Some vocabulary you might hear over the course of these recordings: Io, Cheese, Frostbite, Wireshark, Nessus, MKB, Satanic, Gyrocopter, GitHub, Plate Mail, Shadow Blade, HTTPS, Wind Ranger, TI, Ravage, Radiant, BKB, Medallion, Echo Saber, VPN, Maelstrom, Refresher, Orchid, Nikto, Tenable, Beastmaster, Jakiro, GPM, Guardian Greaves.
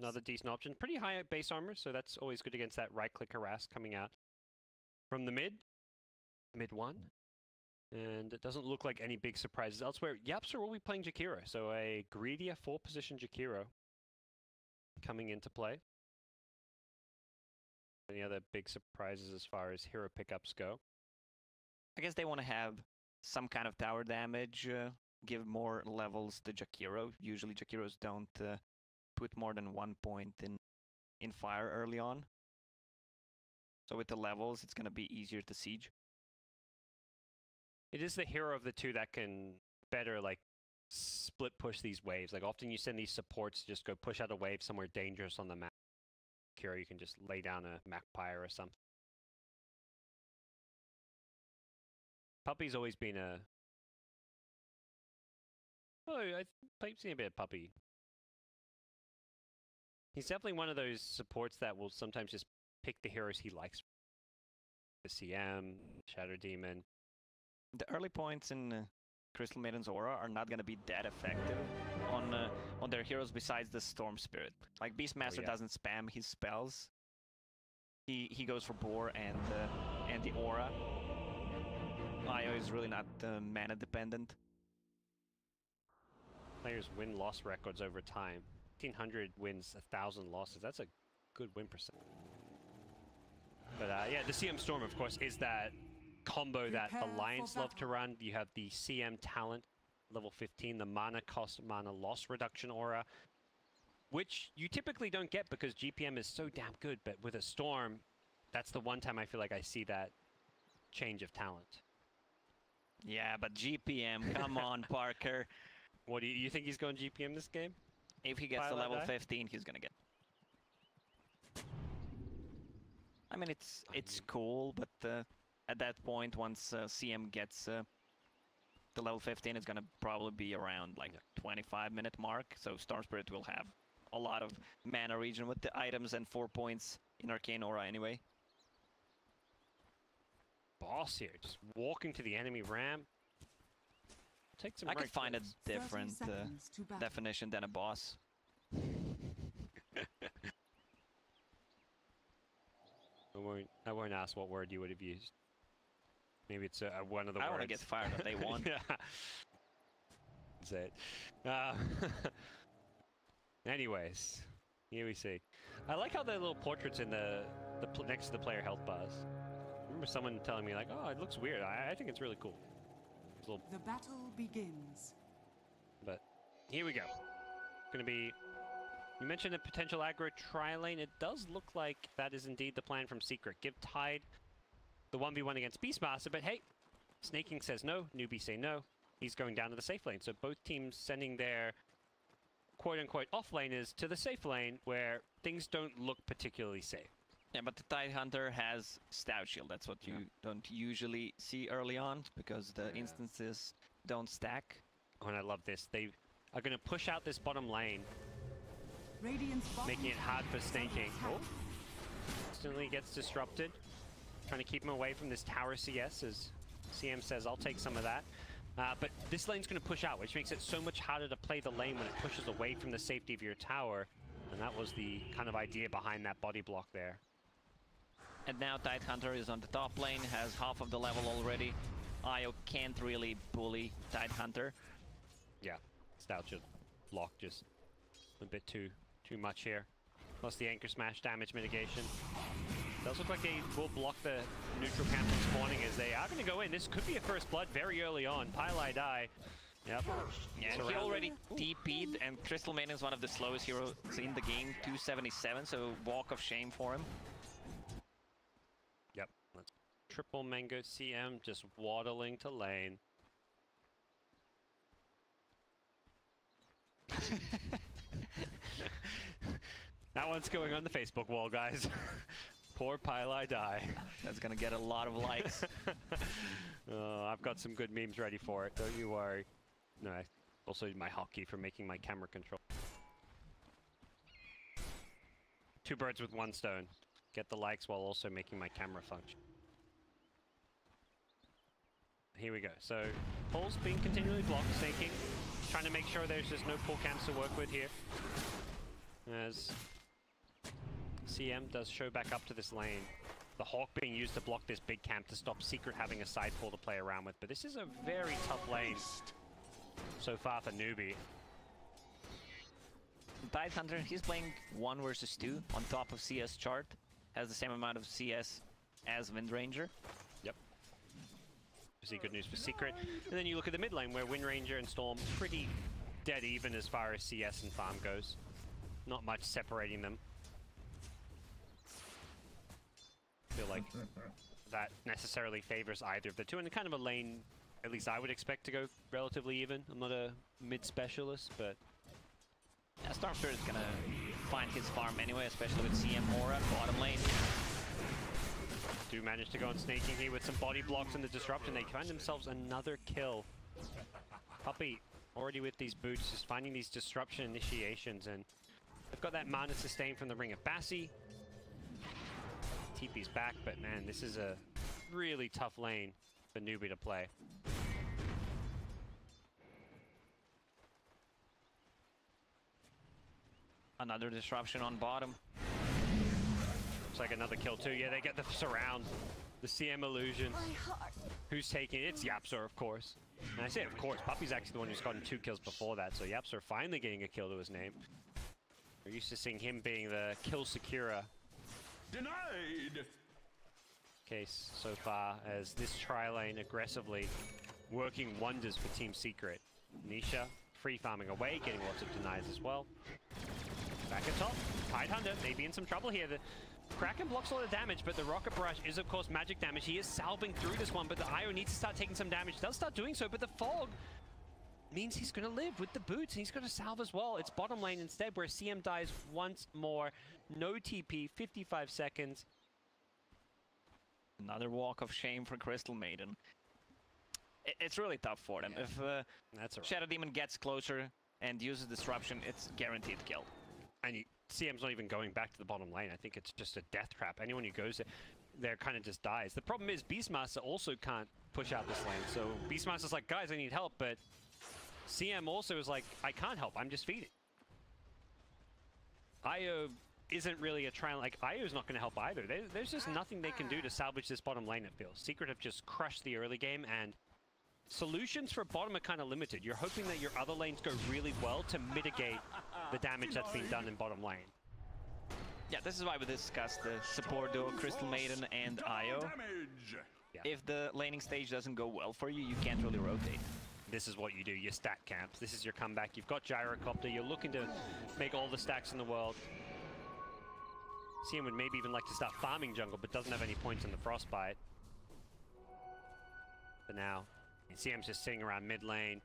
another decent option. Pretty high base armor, so that's always good against that right-click harass coming out from the mid. Mid one. And it doesn't look like any big surprises elsewhere. YapzOr will be playing Jakiro, so a greedier four-position Jakiro coming into play. Any other big surprises as far as hero pickups go? I guess they want to have some kind of tower damage, give more levels to Jakiro. Usually Jakiros don't put more than 1 point in fire early on. So with the levels, it's going to be easier to siege. It is the hero of the two that can better, like, split push these waves. Like, often you send these supports to just go push out a wave somewhere dangerous on the map. Jakiro, you can just lay down a Magpire or something. Puppey's always been a... Oh, I've seen a bit of Puppey. He's definitely one of those supports that will sometimes just pick the heroes he likes. The CM, Shadow Demon. The early points in Crystal Maiden's Aura are not going to be that effective on their heroes besides the Storm Spirit. Like, Beastmaster doesn't spam his spells. He goes for Boar and the Aura. Io is really not mana dependent. Players win-loss records over time. 1,500 wins, 1,000 losses. That's a good win percent. But yeah, the CM Storm, of course, is that combo that Alliance love to run. You have the CM talent, level 15, the mana cost, mana loss reduction aura, which you typically don't get because GPM is so damn good, but with a Storm, that's the one time I feel like I see that change of talent. Yeah, but GPM, come on, Parker. What, do you think he's going GPM this game? If he gets to level 15, he's going to get. I mean, it's cool, but... At that point, once CM gets to level 15, it's going to probably be around like 25-minute mark. So Storm Spirit will have a lot of mana regen with the items and 4 points in Arcane Aura anyway. Boss here, just walking to the enemy ramp. Take some. I could find a different definition than a boss. I won't ask what word you would have used. Maybe it's one of the words. I want to get fired if they won. That's it. Anyways, here we see. I like how the little portraits in the next to the player health bars. I remember someone telling me, like, oh, it looks weird. I think it's really cool. It's little... The battle begins. But here we go. It's going to be... You mentioned a potential aggro tri-lane. It does look like that is indeed the plan from Secret. Give Tide... the 1v1 against Beastmaster, but hey, Snaking says no, Newbee say no, he's going down to the safe lane. So both teams sending their quote-unquote off-laners to the safe lane where things don't look particularly safe. Yeah, but the Tidehunter has Stout Shield. That's what you don't usually see early on because the instances don't stack. Oh, and I love this. They are going to push out this bottom lane, making it hard for Snaking. Oh, instantly gets disrupted. Trying to keep him away from this tower CS, as CM says, I'll take some of that. But this lane's going to push out, which makes it so much harder to play the lane when it pushes away from the safety of your tower. And that was the kind of idea behind that body block there. And now Tidehunter is on the top lane, has half of the level already. Io can't really bully Tidehunter. Yeah, Stout should block just a bit too much here. Plus the Anchor Smash damage mitigation. Does look like they will block the neutral camp from spawning as they are going to go in. This could be a first blood very early on. PieLieDie. Yep. And he already TP'd, and Crystal Maiden is one of the slowest heroes in the game, 277, so walk of shame for him. Yep. Triple Mango CM just waddling to lane. That one's going on the Facebook wall, guys. Poor PieLieDie. That's gonna get a lot of likes. Oh, I've got some good memes ready for it, don't you worry. No, I also need my hotkey for making my camera control. Two birds with one stone. Get the likes while also making my camera function. Here we go. So, Paul's being continually blocked, Snaking. Trying to make sure there's just no poor camps to work with here. as CM does show back up to this lane. The Hawk being used to block this big camp to stop Secret having a side pull to play around with, but this is a very tough lane so far for Newbee. Tidehunter, he's playing 1 versus 2 on top of CS chart. Has the same amount of CS as Wind Ranger. Yep. See, good news for Secret. And then you look at the mid lane where Wind Ranger and Storm pretty dead even as far as CS and farm goes. Not much separating them. I feel like that necessarily favors either of the two, and kind of a lane at least I would expect to go relatively even. I'm not a mid specialist, but yeah, Storm Spirit is gonna find his farm anyway, especially with CM Aura bottom lane. Do manage to go on sneaking here with some body blocks and the disruption. They find themselves another kill. Puppey already with these boots, just finding these disruption initiations, and they've got that mana sustain from the Ring of Bassi. TP's back, but man, this is a really tough lane for Newbee to play. Another disruption on bottom. Looks like another kill too. Yeah, they get the surround. The CM illusion. Who's taking it? It's YapzOr, of course. And I say of course, Puppey's actually the one who's gotten 2 kills before that, so YapzOr finally getting a kill to his name. We're used to seeing him being the kill securer. Denied! Case so far as this tri-lane aggressively working wonders for Team Secret. Nisha free farming away, getting lots of denies as well. Back at top, Tidehunter may be in some trouble here. The Kraken blocks a lot of damage, but the Rocket Brush is, of course, magic damage. He is salving through this one, but the Io needs to start taking some damage. Does start doing so, but the Fog means he's going to live with the boots, and he's going to salve as well. It's bottom lane instead, where CM dies once more. No TP, 55 seconds. Another walk of shame for Crystal Maiden. It's really tough for them. Yeah. If that's right. Shadow Demon gets closer and uses Disruption, it's guaranteed kill. And CM's not even going back to the bottom lane. I think it's just a death trap. Anyone who goes there kind of just dies. The problem is Beastmaster also can't push out this lane. So Beastmaster's like, guys, I need help. But CM also is like, I can't help. I'm just feeding. Io isn't really a trial. Like, Io's not going to help either. There's just nothing they can do to salvage this bottom lane, it feels. Secret have just crushed the early game, and solutions for bottom are kind of limited. You're hoping that your other lanes go really well to mitigate the damage that's been done in bottom lane. Yeah, this is why we discussed the support duo Crystal Maiden and Io. Yeah. If the laning stage doesn't go well for you, you can't really rotate. This is what you do, your stack camps. This is your comeback. You've got Gyrocopter. You're looking to make all the stacks in the world. CM would maybe even like to start farming jungle, but doesn't have any points in the Frostbite. For now. And CM's just sitting around mid lane.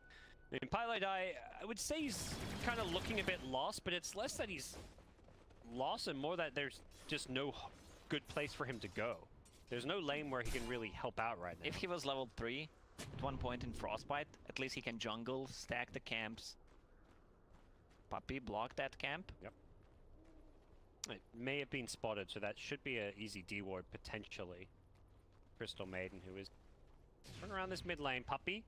And PieLieDie, I would say he's kind of looking a bit lost, but it's less that he's lost and more that there's just no good place for him to go. There's no lane where he can really help out right now. If he was level 3 at one point in Frostbite, at least he can jungle, stack the camps. Puppey blocked that camp. Yep. It may have been spotted, so that should be an easy D ward potentially. Crystal Maiden, who is run around this mid lane. Puppey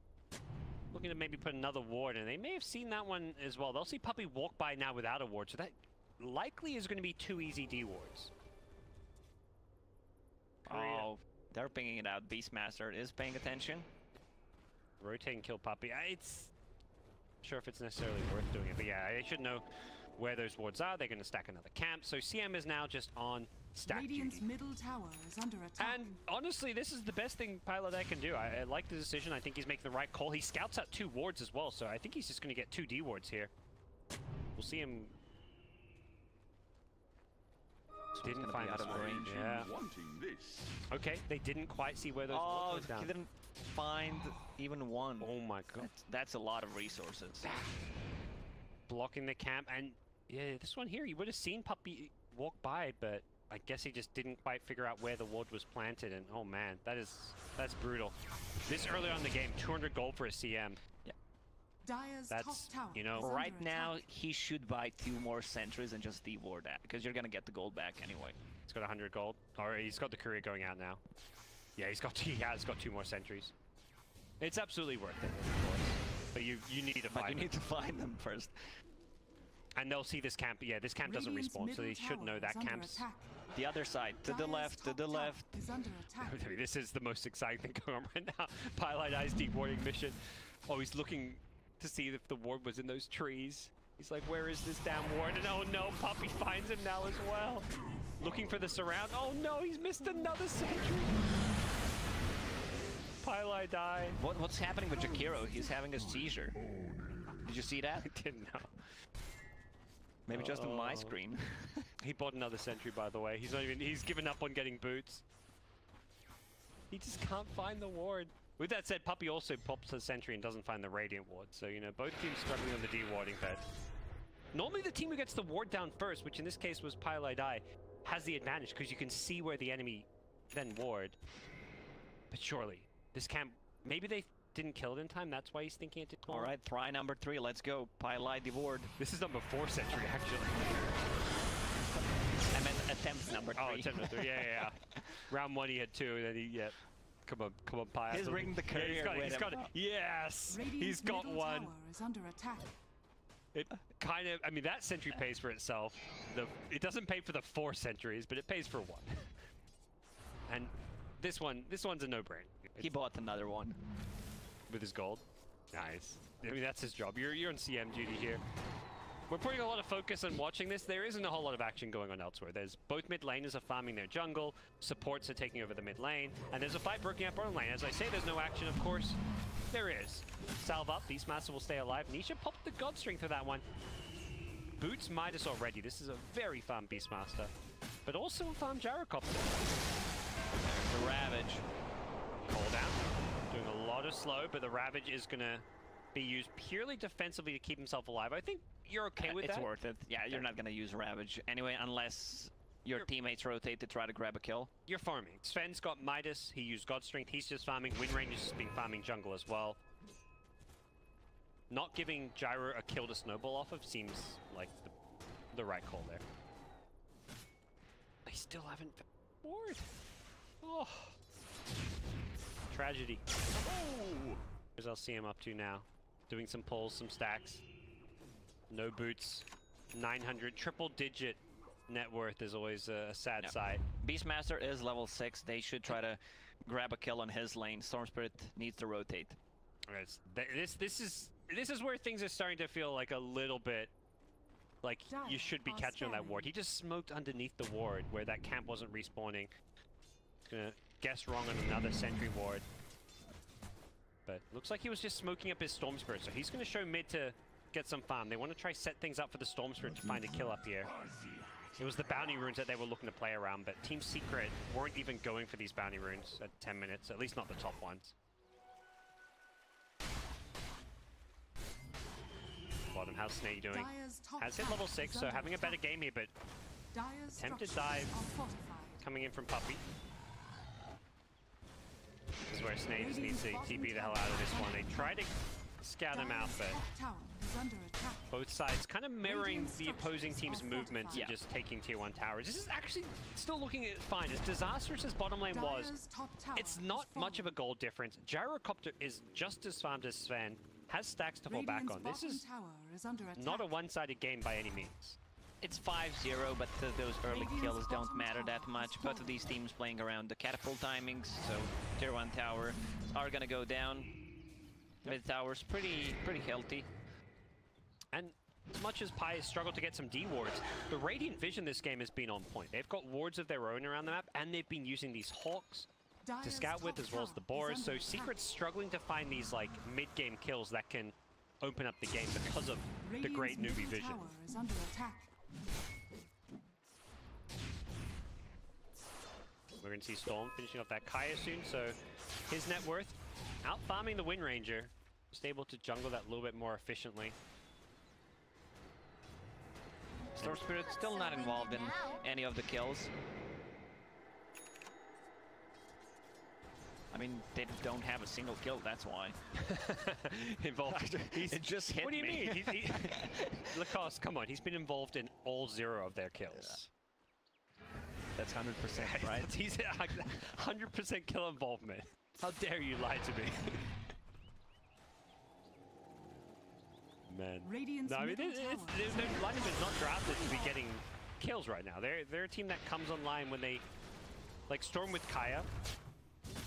looking to maybe put another ward, and they may have seen that one as well. They'll see Puppey walk by now without a ward, so that likely is going to be 2 easy D wards. Oh, they're pinging it out. Beastmaster is paying attention. Rotate and kill Puppey. It's not sure if it's necessarily worth doing it, but yeah, they should know where those wards are. They're going to stack another camp, so CM is now just on stack Radiant's middle tower is under attack. And honestly, this is the best thing PieLieDie can do. I like the decision. I think he's making the right call. He scouts out 2 wards as well, so I think he's just going to get 2 D wards here. We'll see him. Didn't find out of range. Yeah. Okay, they didn't quite see where those wards were. Oh, he didn't find even one. Oh my god. That's a lot of resources. Blocking the camp, and yeah, this one here, you would have seen Puppey walk by, but I guess he just didn't quite figure out where the ward was planted, and oh man, that's brutal. This early on in the game, 200 gold for a CM. Yeah. Dire's top tower, you know, right now he should buy 2 more sentries and just D-ward that, because you're gonna get the gold back anyway. He's got 100 gold, or he's got the courier going out now. Yeah, he has got 2 more sentries. It's absolutely worth it, of course, but you need to find them first. And they'll see this camp. Yeah, this camp doesn't respawn, so they should know that camp's... The other side, to the left, to the left. This is the most exciting thing going on right now. PieLieDie's dewarding mission. Oh, he's looking to see if the ward was in those trees. He's like, where is this damn ward? And oh no, Puppey finds him now as well. Looking for the surround. Oh no, he's missed another sentry. PieLieDie. What's happening with Jakiro? He's having a seizure. Did you see that? I didn't know. Maybe just on my screen. He bought another sentry, by the way. He's not even. He's given up on getting boots. He just can't find the ward. With that said, Puppey also pops the sentry and doesn't find the Radiant ward. So, you know, both teams struggling on the dewarding bed. Normally the team who gets the ward down first, which in this case was PieLieDie, has the advantage because you can see where the enemy then ward. But surely, this camp, maybe they didn't kill it in time. That's why he's thinking it did. All right, try number 3. Let's go. PieLieDie ward. This is number 4 sentry, actually. I meant attempt number 3. Oh, attempt number 3. Yeah, yeah. Round 1 he had 2, and then he, yeah. Come on, come on, Pie. He's ringing the career. He's got it. Yes, he's got one. Tower is under attack. It kind of, I mean, that sentry pays for itself. It doesn't pay for the 4 sentries, but it pays for 1. And this one's a no-brainer. He bought another one with his gold. Nice. I mean, that's his job. You're on CM duty here. We're putting a lot of focus on watching this. There isn't a whole lot of action going on elsewhere. There's both mid laners are farming their jungle, supports are taking over the mid lane, and there's a fight breaking up on lane. As I say, there's no action, of course. There is. Salve up, Beastmaster will stay alive. Nisha popped the Godstring for that one. Boots Midas already. This is a very farm Beastmaster, but also a farm Gyrocopter. There's the Ravage. Call down. Doing a lot of slow, but the Ravage is gonna be used purely defensively to keep himself alive. I think you're okay with that? It's worth it. Yeah, you're not going to use Ravage anyway, unless your teammates rotate to try to grab a kill. You're farming. Sven's got Midas. He used Godstring. He's just farming. Wind Ranger's just been farming jungle as well. Not giving Gyro a kill to snowball off of seems like the right call there. I still haven't bored. Oh. Tragedy. Oh. Here's LCM up to now. Doing some pulls, some stacks. No boots. 900 triple-digit net worth is always a sad sight. Beastmaster is level 6. They should try to grab a kill on his lane. Storm Spirit needs to rotate. This is where things are starting to feel like a little bit like you should be catching on that ward. He just smoked underneath the ward where that camp wasn't respawning. Gonna guess wrong on another sentry ward. But looks like he was just smoking up his Storm Spirit, so he's gonna show mid to get some farm. They want to try set things up for the Storm Spirit to find a kill up here. It was the bounty runes that they were looking to play around, but Team Secret weren't even going for these bounty runes at 10 minutes, at least not the top ones. Bottom, how's Snake doing? Has hit level 6, so having a better game here, but attempted dive coming in from Puppey. This is where Snake just needs to TP the hell out of this one. They try to scout him out, but both sides kind of mirroring the opposing team's movements and just taking tier 1 towers. This is actually still looking fine. As disastrous as bottom lane was, it's not much of a goal difference. Gyrocopter is just as farmed as Sven, has stacks to fall back on. This is not a one-sided game by any means. It's 5-0, but those early kills don't matter that much. Both of these teams playing around the catapult timings, so tier 1 tower are going to go down. Mid tower's pretty healthy. And as much as Pi has struggled to get some D wards, the Radiant vision this game has been on point. They've got wards of their own around the map, and they've been using these Hawks to scout with as well as the Boars. So Secret's struggling to find these like mid-game kills that can open up the game because of the great Newbee vision. We're going to see Storm finishing off that Kaya soon, so his net worth out farming the Wind Ranger, just able to jungle that a little bit more efficiently. Storm Spirit still not involved in any of the kills. I mean, they don't have a single kill, that's why. Involved. It just hit me. What do you mean? Lacoste, come on. He's been involved in all 0 of their kills. Yeah. That's 100%, right? He's 100% kill involvement. How dare you lie to me? man. Radiant's no, I mean, Lightning is not drafted to be getting kills right now. They're a team that comes online when they, like Storm with Kaya,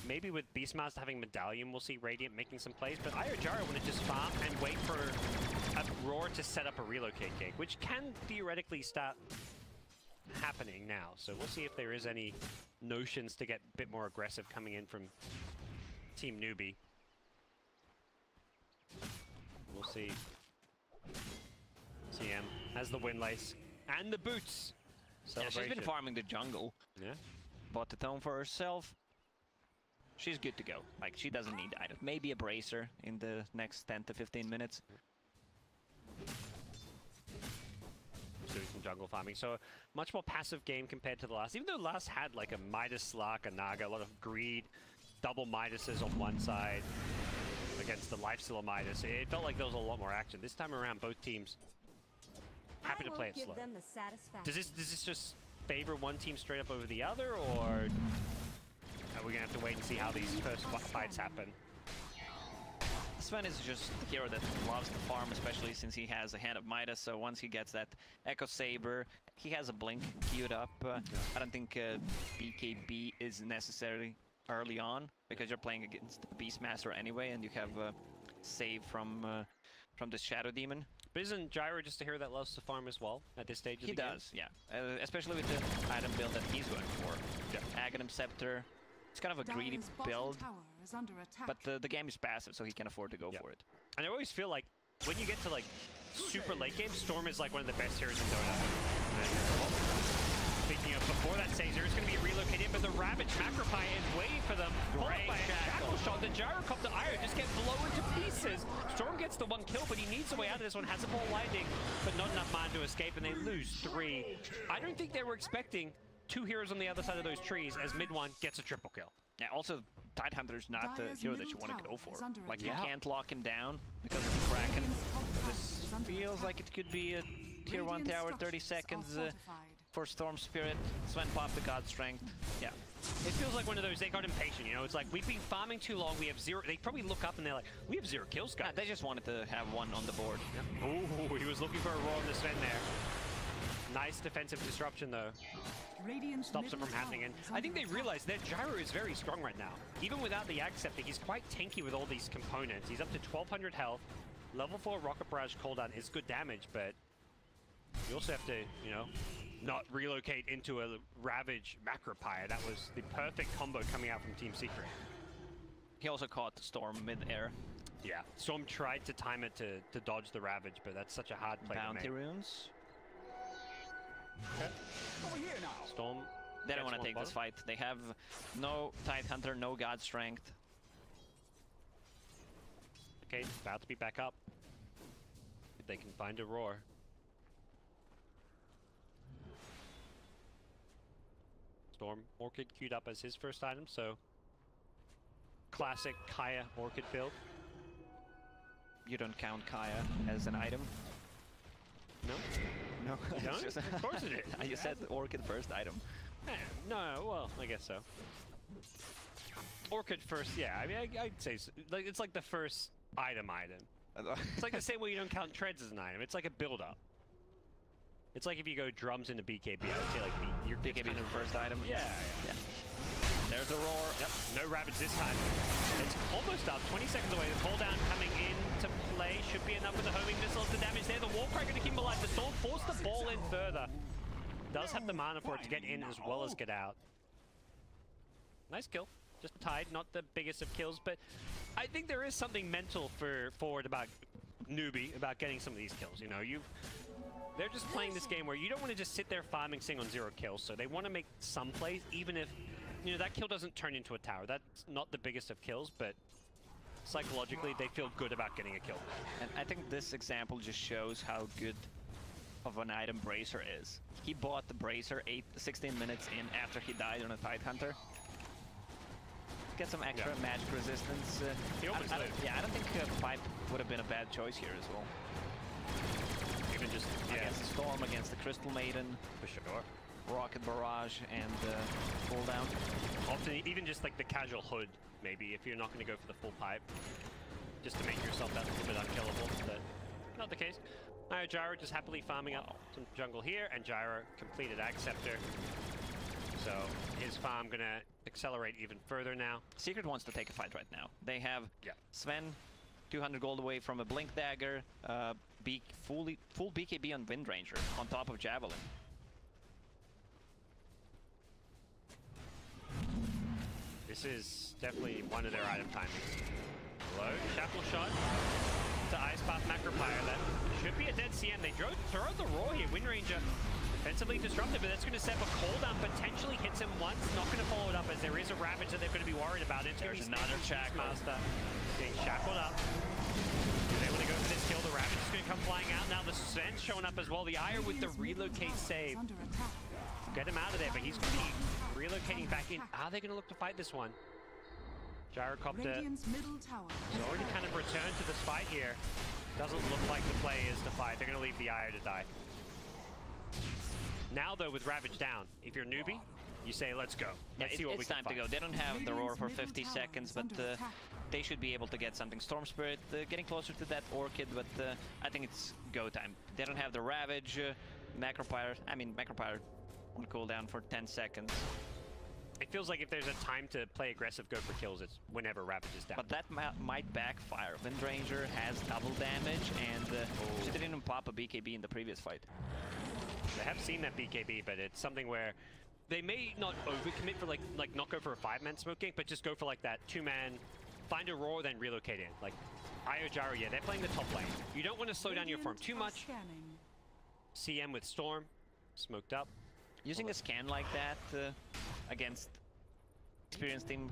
maybe with Beastmaster having Medallion, we'll see Radiant making some plays, but Io Jaro want to just farm and wait for a Roar to set up a relocate gig, which can theoretically start happening now. So we'll see if there is any notions to get a bit more aggressive coming in from Team Newbee. We'll see. CM has the wind lace and the boots. Yeah, she's been farming the jungle. Yeah. Bought the tome for herself. She's good to go. Like, she doesn't need items. Maybe a bracer in the next 10 to 15 minutes. Doing some jungle farming. So, much more passive game compared to the last. Even though last had like a Midas, Lark, a Naga, a lot of greed, double Midases on one side against the Lifestealer Midas. It felt like there was a lot more action. This time around, both teams happy to play it slow. Does this just favor one team straight up over the other, or are we going to have to wait and see how these first fights happen? Sven is just a hero that loves to farm, especially since he has a hand of Midas, so once he gets that Echo Saber, he has a Blink queued up. I don't think BKB is necessary early on, because you're playing against Beastmaster anyway, and you have a save from the Shadow Demon. But isn't Gyro just a hero that loves to farm as well at this stage of the game? He does, yeah. Especially with the item build that he's going for. Yeah. Aghanim's Scepter. It's kind of a greedy build, but the game is passive, so he can afford to go for it. And I always feel like when you get to like super late game, Storm is like one of the best heroes in Dota. Speaking of, before that saves, it's going to be relocated, but the Ravage Macropie is waiting for them. Followed by a Shackle Shot. The Gyrocopter Io just get blown to pieces. Storm gets the one kill, but he needs a way out of this one. Has a ball lightning, but not enough mana to escape, and they lose 3. I don't think they were expecting two heroes on the other side of those trees as mid one gets a triple kill. Yeah, also, Tidehunter's not the hero that you want to go for. Like, you can't lock him down because of the Kraken. This feels like it could be a tier 1 tower, 30 seconds for Storm Spirit. Sven popped the God Strength. Yeah. It feels like one of those, they got impatient, you know? It's like, we've been farming too long, we have 0. They probably look up and they're like, we have 0 kills, guys. Yeah, they just wanted to have one on the board. Yep. Ooh, he was looking for a roll on the Sven there. Nice defensive disruption, though. Stops it from happening, and I think they realize their Gyro is very strong right now. Even without the Aghanim's Scepter, he's quite tanky with all these components. He's up to 1,200 health. Level 4 Rocket Barrage cooldown is good damage, but you also have to, you know, not relocate into a Ravage Macropie. That was the perfect combo coming out from Team Secret. He also caught the Storm mid-air. Yeah, Storm tried to time it to dodge the Ravage, but that's such a hard play to make. Bounty runes. Okay. Over here now. Storm. They don't want to take this fight. They have no Tidehunter, no God Strength. Okay, about to be back up. If they can find a roar. Storm Orchid queued up as his first item, so classic Kaya Orchid build. You don't count Kaya as an item. No. No. Just, of course it is. You said Orchid first item. No, well, I guess so. Orchid first, yeah. I mean, I'd say so. Like, it's like the first item. It's like the same way you don't count treads as an item. It's like a build-up. It's like if you go drums into BKB, I would say like your BKB is the first item. Yeah. There's the roar. Yep. No rabbits this time. It's almost up. 20 seconds away. The fall down coming in to play. Should be enough with the homing missiles to damage there. The Warcry going to keep him alive. The Storm forced the ball in further. Does have the mana for it to get in as well as get out. Nice kill. Just tied. Not the biggest of kills, but I think there is something mental for Forward about Newbee, about getting some of these kills. You know, they're just playing this game where you don't want to just sit there farming, sitting on 0 kills, so they want to make some plays, even if, you know, that kill doesn't turn into a tower. That's not the biggest of kills, but psychologically, they feel good about getting a kill. And I think this example just shows how good of an item Bracer is. He bought the Bracer 16 minutes in after he died on a Tidehunter. Get some extra magic resistance. He almost lived. Yeah, I don't think Pipe would have been a bad choice here as well. Even just against the Storm, against the Crystal Maiden. For sure. Rocket Barrage and pull down. Often, even just like the casual hood, maybe, if you're not going to go for the full pipe, just to make yourself that little bit unkillable. But not the case. Now Gyro just happily farming up some jungle here, and Gyro completed Aghanim's Scepter. So his farm gonna accelerate even further now. Secret wants to take a fight right now. They have Sven, 200 gold away from a Blink Dagger, full BKB on Wind Ranger on top of Javelin. This is definitely one of their item timings. Low Shackle Shot to Ice Path Macro Pyre. That should be a dead CM. They throw the Roar here. Wind Ranger defensively disruptive, but that's going to set up a cooldown, potentially hits him once, not going to follow it up as there is a Ravage that they're going to be worried about. There's another Beastmaster being shackled up. He's able to go for this kill. The Ravage is going to come flying out now. The Sven's showing up as well. The Io with the relocate save. Get him out of there, but he's going to be relocating back in. Are they going to look to fight this one? Gyrocopter has already kind of returned to this fight here. Doesn't look like the play is to fight. They're going to leave the Io to die. Now, though, with Ravage down, if you're Newbee, you say, let's go. Let's see what we can find. It's time to go. They don't have the Roar for 50 seconds, but they should be able to get something. Storm Spirit getting closer to that Orchid, but I think it's go time. They don't have the Ravage. Macropyre, Macropyre on cooldown for 10 seconds. It feels like if there's a time to play aggressive, go for kills, it's whenever Ravage is down. But that might backfire. Wind Ranger has double damage, and she didn't even pop a BKB in the previous fight. I have seen that BKB, but it's something where they may not overcommit for like not go for a 5-man smoking, but just go for like that 2-man, find a Roar, then relocate in. Like Io Gyro, yeah, they're playing the top lane. You don't want to slow down your farm too much. CM with Storm, smoked up. Using a scan like that against experienced team,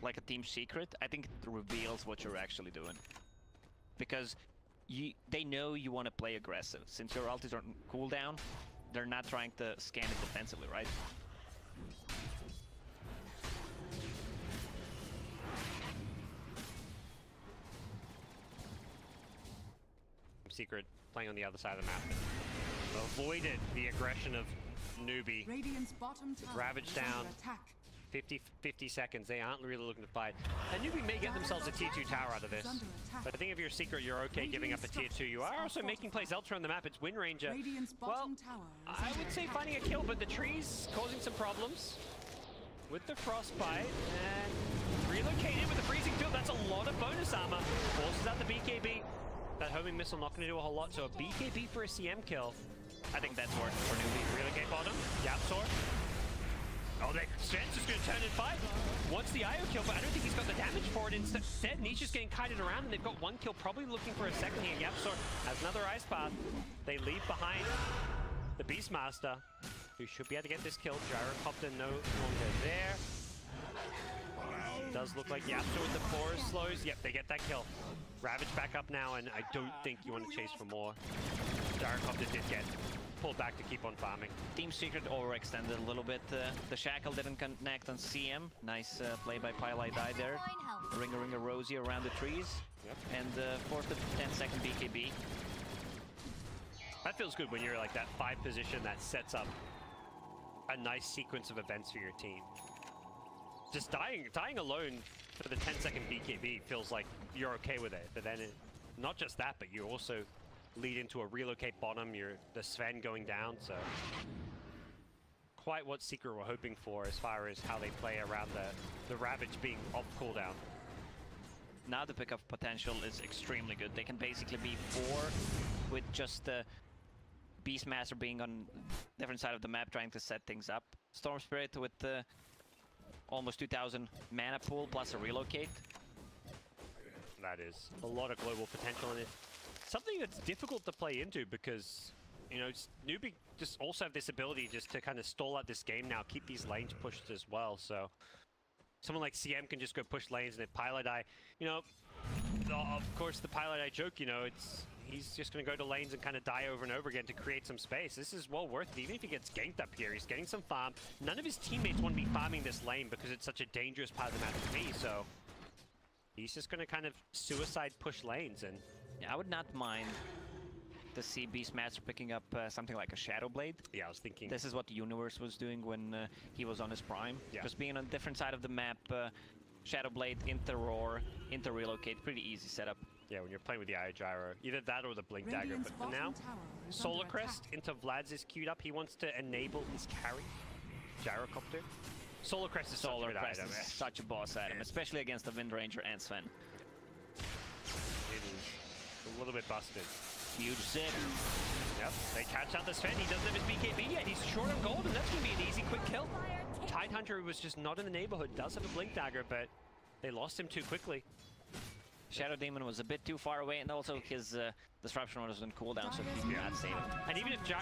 like a Team Secret, I think it reveals what you're actually doing. Because they know you want to play aggressive. Since your ultis are on cooldown, they're not trying to scan it defensively, right? Secret playing on the other side of the map. Avoided the aggression of Newbee. Ravage down. 50 seconds. They aren't really looking to fight. And Newbee may get themselves a tier 2 tower out of this. But I think if you're Secret, you're okay giving up a tier 2. You are also making plays elsewhere on the map. It's Wind Ranger. Well, I would say finding a kill, but the trees causing some problems with the frostbite. And relocated with a freezing field. That's a lot of bonus armor. Forces out the BKB. That homing missile not going to do a whole lot. So a BKB for a CM kill. I think that's worth it for Newbee. Relocate bottom. YapzOr. Oh, that Sven's just going to turn in 5. Wants the IO kill, but I don't think he's got the damage for it. Instead, Nisha's getting kited around, and they've got one kill, probably looking for a second here. YapzOr has another Ice Path. They leave behind the Beastmaster, who should be able to get this kill. Gyrocopter no longer there. Does look like YapzOr with the forest slows. Yep, they get that kill. Ravage back up now, and I don't think you want to chase for more. Gyrocopter did get pulled back to keep on farming. Team Secret overextended a little bit. The Shackle didn't connect on CM. Nice play by PieLieDie there. Ringa Rosie around the trees. Yep. And forced a 10-second BKB. That feels good when you're like that 5 position that sets up a nice sequence of events for your team. Just dying alone for the 10-second BKB feels like you're okay with it. But then not just that, but you also lead into a relocate bottom, the Sven going down, so quite what Secret were hoping for as far as how they play around the Ravage being off cooldown. Now the pickup potential is extremely good. They can basically be 4 with just the Beastmaster being on different side of the map trying to set things up. Storm Spirit with almost 2,000 mana pool plus a relocate. That is a lot of global potential in it. Something that's difficult to play into because, you know, Newbee just also have this ability just to kind of stall out this game now, keep these lanes pushed as well. So someone like CM can just go push lanes, and then PieLieDie, you know, of course the PieLieDie joke, you know, he's just going to go to lanes and kind of die over and over again to create some space. This is well worth it. Even if he gets ganked up here, he's getting some farm. None of his teammates want to be farming this lane because it's such a dangerous part of the map to be. So he's just going to kind of suicide push lanes and... I would not mind to see Beastmaster picking up something like a Shadow Blade. Yeah, I was thinking. This is what the Universe was doing when he was on his prime. Yeah. Just being on a different side of the map, Shadow Blade, into Roar, into Relocate, pretty easy setup. Yeah, when you're playing with the Io Gyro. Either that or the Blink Dagger. But for now, Solar Crest into Vlad's is queued up. He wants to enable his carry. Gyrocopter. Solar Crest is such a boss item, especially against the Wind Ranger and Sven. It is a little bit busted. Huge zip. Yep, they catch out the Sven. He doesn't have his BKB yet. He's short on gold, and that's going to be an easy, quick kill. Tidehunter was just not in the neighborhood. Does have a Blink Dagger, but they lost him too quickly. Shadow Demon was a bit too far away, and also his Disruption was in cooldown, so he could not save him. And even if the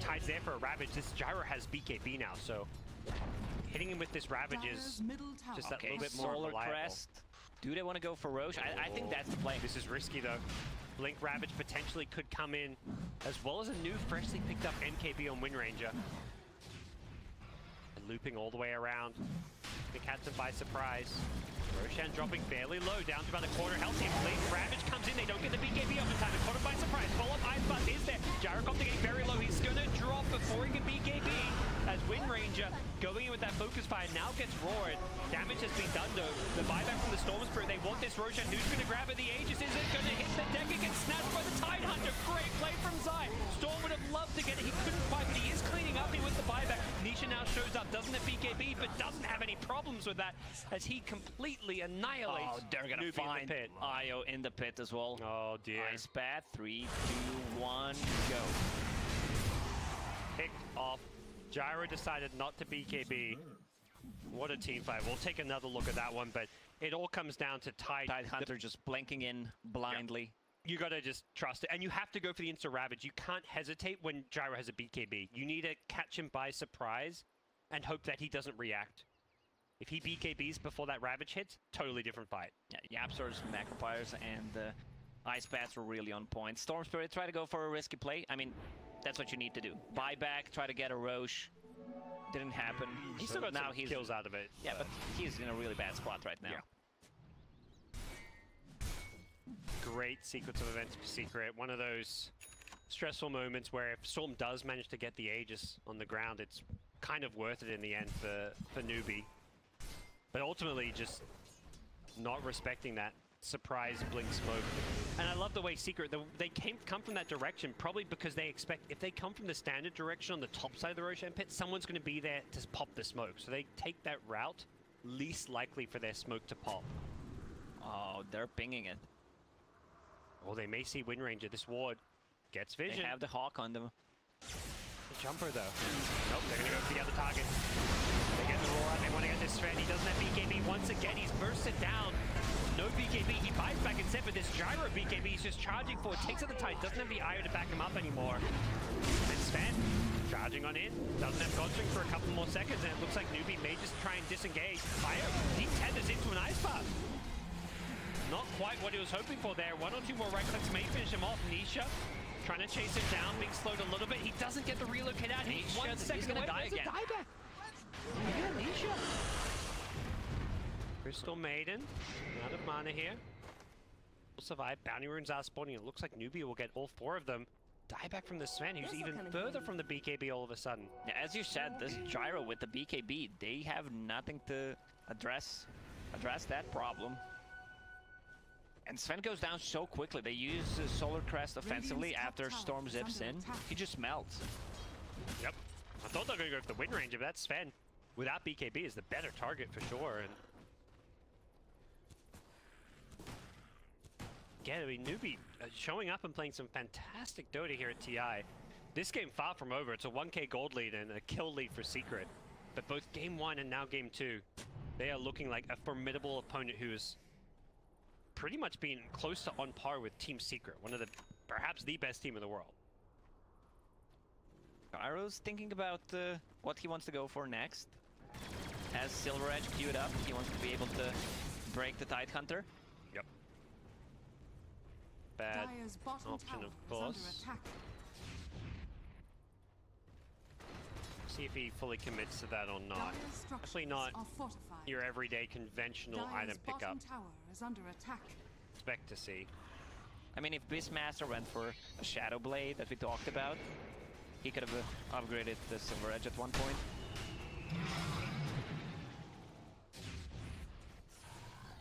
Tide's there for a Ravage, this Gyro has BKB now, so hitting him with this Ravage is just that little bit more reliable. Solar Crest. Do they want to go for Roshan? I think that's the play. This is risky, though. Blink Ravage potentially could come in, as well as a new freshly picked up MKB on Wind Ranger. And looping all the way around. They catch him by surprise. Roshan dropping fairly low, down to about a quarter health. Blink Ravage comes in, they don't get the BKB up in time. It's caught him by surprise. Follow-up Ice Button is there. Gyrocopter getting very low. He's going to drop before he can BKB. As Wind Ranger going in with that focus fire now gets roared. Damage has been done though. The buyback from the Storm Spirit. They want this Roshan. Who's going to grab it? The Aegis isn't going to hit the deck. It gets snapped by the Tidehunter. Great play from Zai. Storm would have loved to get it. He couldn't quite, but he is cleaning up here with the buyback. Nisha now shows up. Doesn't have BKB, but doesn't have any problems with that as he completely annihilates. Oh, they're gonna find Io in the pit as well. Oh dear. Ice Path, 3, 2, 1, go. Picked off. Gyro decided not to BKB. What a team fight. We'll take another look at that one, but it all comes down to Tidehunter just blinking in blindly. Yep. You gotta just trust it, and you have to go for the Insta Ravage. You can't hesitate when Gyro has a BKB. You need to catch him by surprise and hope that he doesn't react. If he BKBs before that Ravage hits, totally different fight. Yeah, YapzOr's Macropires and Ice Bats were really on point. Storm Spirit try to go for a risky play. I mean, that's what you need to do. Buyback, try to get a Roche. Didn't happen. He still got some kills out of it. Yeah, but he's in a really bad spot right now. Yeah. Great sequence of events for Secret. One of those stressful moments where if Storm does manage to get the Aegis on the ground, it's kind of worth it in the end for Newbee. But ultimately, just not respecting that surprise blink smoke. And I love the way Secret, they come from that direction, probably because they expect, if they come from the standard direction on the top side of the Roshan pit, someone's going to be there to pop the smoke. So they take that route, least likely for their smoke to pop. Oh, they're pinging it. Well, they may see Wind Ranger. This ward gets vision. They have the Hawk on them. The jumper, though. Nope, they're going to go for the other target. They get the roar out, they want to get this Sven. He doesn't have BKB once again, he's bursted down. No BKB, he bites back instead, but this Gyro BKB he's just charging for. Takes out the Tide, doesn't have the Io to back him up anymore. And Sven, charging on in, doesn't have Godstring for a couple more seconds, and it looks like Newbee may just try and disengage. Io, he tethers into an Ice Path. Not quite what he was hoping for there. One or two more right clicks may finish him off. Nisha trying to chase him down, being slowed a little bit. He doesn't get the relocate out, he's 1 second away, there's a dieback. Yeah, Nisha. Crystal Maiden, out of mana here. Will survive. Bounty runes are spawning. It looks like Newbee will get all four of them. Die back from the Sven, who's even further from the BKB all of a sudden. Yeah, as you said, this Gyro with the BKB, they have nothing to address that problem. And Sven goes down so quickly. They use Solar Crest offensively after Storm zips in. He just melts. Yep. I thought they were going to go for the Wind Ranger, but that's Sven. Without BKB is the better target for sure. And again, I mean, Newbee showing up and playing some fantastic Dota here at TI. This game far from over. It's a 1K gold lead and a kill lead for Secret. But both game 1 and now game 2, they are looking like a formidable opponent who is pretty much being close to on par with Team Secret. One of the, perhaps the best team in the world. Gyro's thinking about what he wants to go for next. Has Silver Edge queued up, he wants to be able to break the Tidehunter. Yep. Bad option, of course. See if he fully commits to that or not. Actually not your everyday conventional item pickup. Expect to see. I mean, if Beastmaster went for a Shadow Blade that we talked about, he could have upgraded the Silver Edge at one point.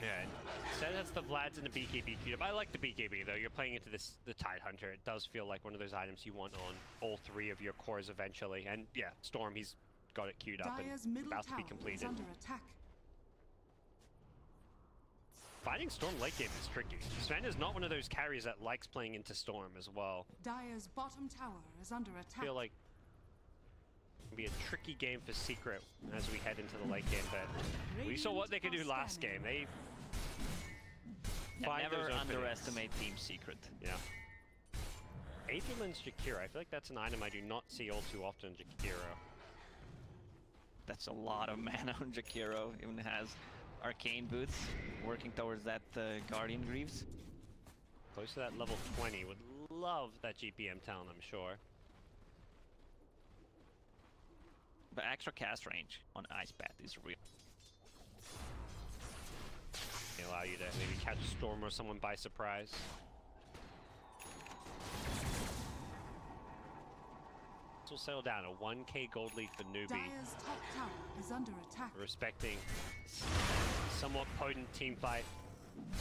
Yeah, so that's the Vlad's and the BKB queued up. I like the BKB though. You're playing into this the Tidehunter. It does feel like one of those items you want on all three of your cores eventually. And yeah, Storm, he's got it queued up and about to be completed. Under attack. Finding Storm late game is tricky. Sven is not one of those carries that likes playing into Storm as well. Dire's bottom tower is under attack. I feel like it'll be a tricky game for Secret as we head into the late game, but we saw what they could do last game. They never underestimate Team Secret. Yeah. Aetherlin's Jakiro. I feel like that's an item I do not see all too often on Jakiro. That's a lot of mana on Jakiro. Even has Arcane Boots working towards that Guardian Greaves. Close to that level 20. Would love that GPM talent, I'm sure. The extra cast range on Ice Path is real. They allow you to maybe catch Storm or someone by surprise. This will settle down. A 1k gold lead for Newbee. Dire's top tower is under attack. Respecting somewhat potent teamfight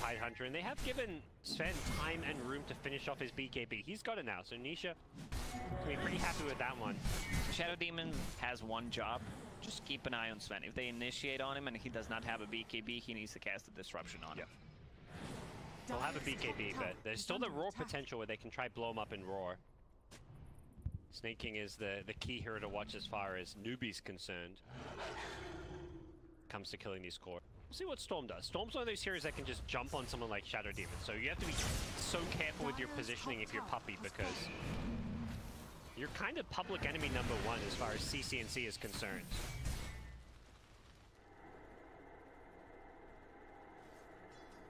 Tidehunter. And they have given Sven time and room to finish off his BKB. He's got it now. So Nisha can be pretty happy with that one. Shadow Demon has one job, just keep an eye on Sven. If they initiate on him and he does not have a BKB, he needs to cast a Disruption on him. They'll have a BKB, but there's still the Roar potential where they can try blow him up and Roar. Snaking is the key here to watch as far as Newbee's concerned. Comes to killing these core. We'll see what Storm does. Storm's one of those heroes that can just jump on someone like Shadow Demon, so you have to be so careful with your positioning if you're Puppey, because you're kind of public enemy number one as far as CCNC is concerned.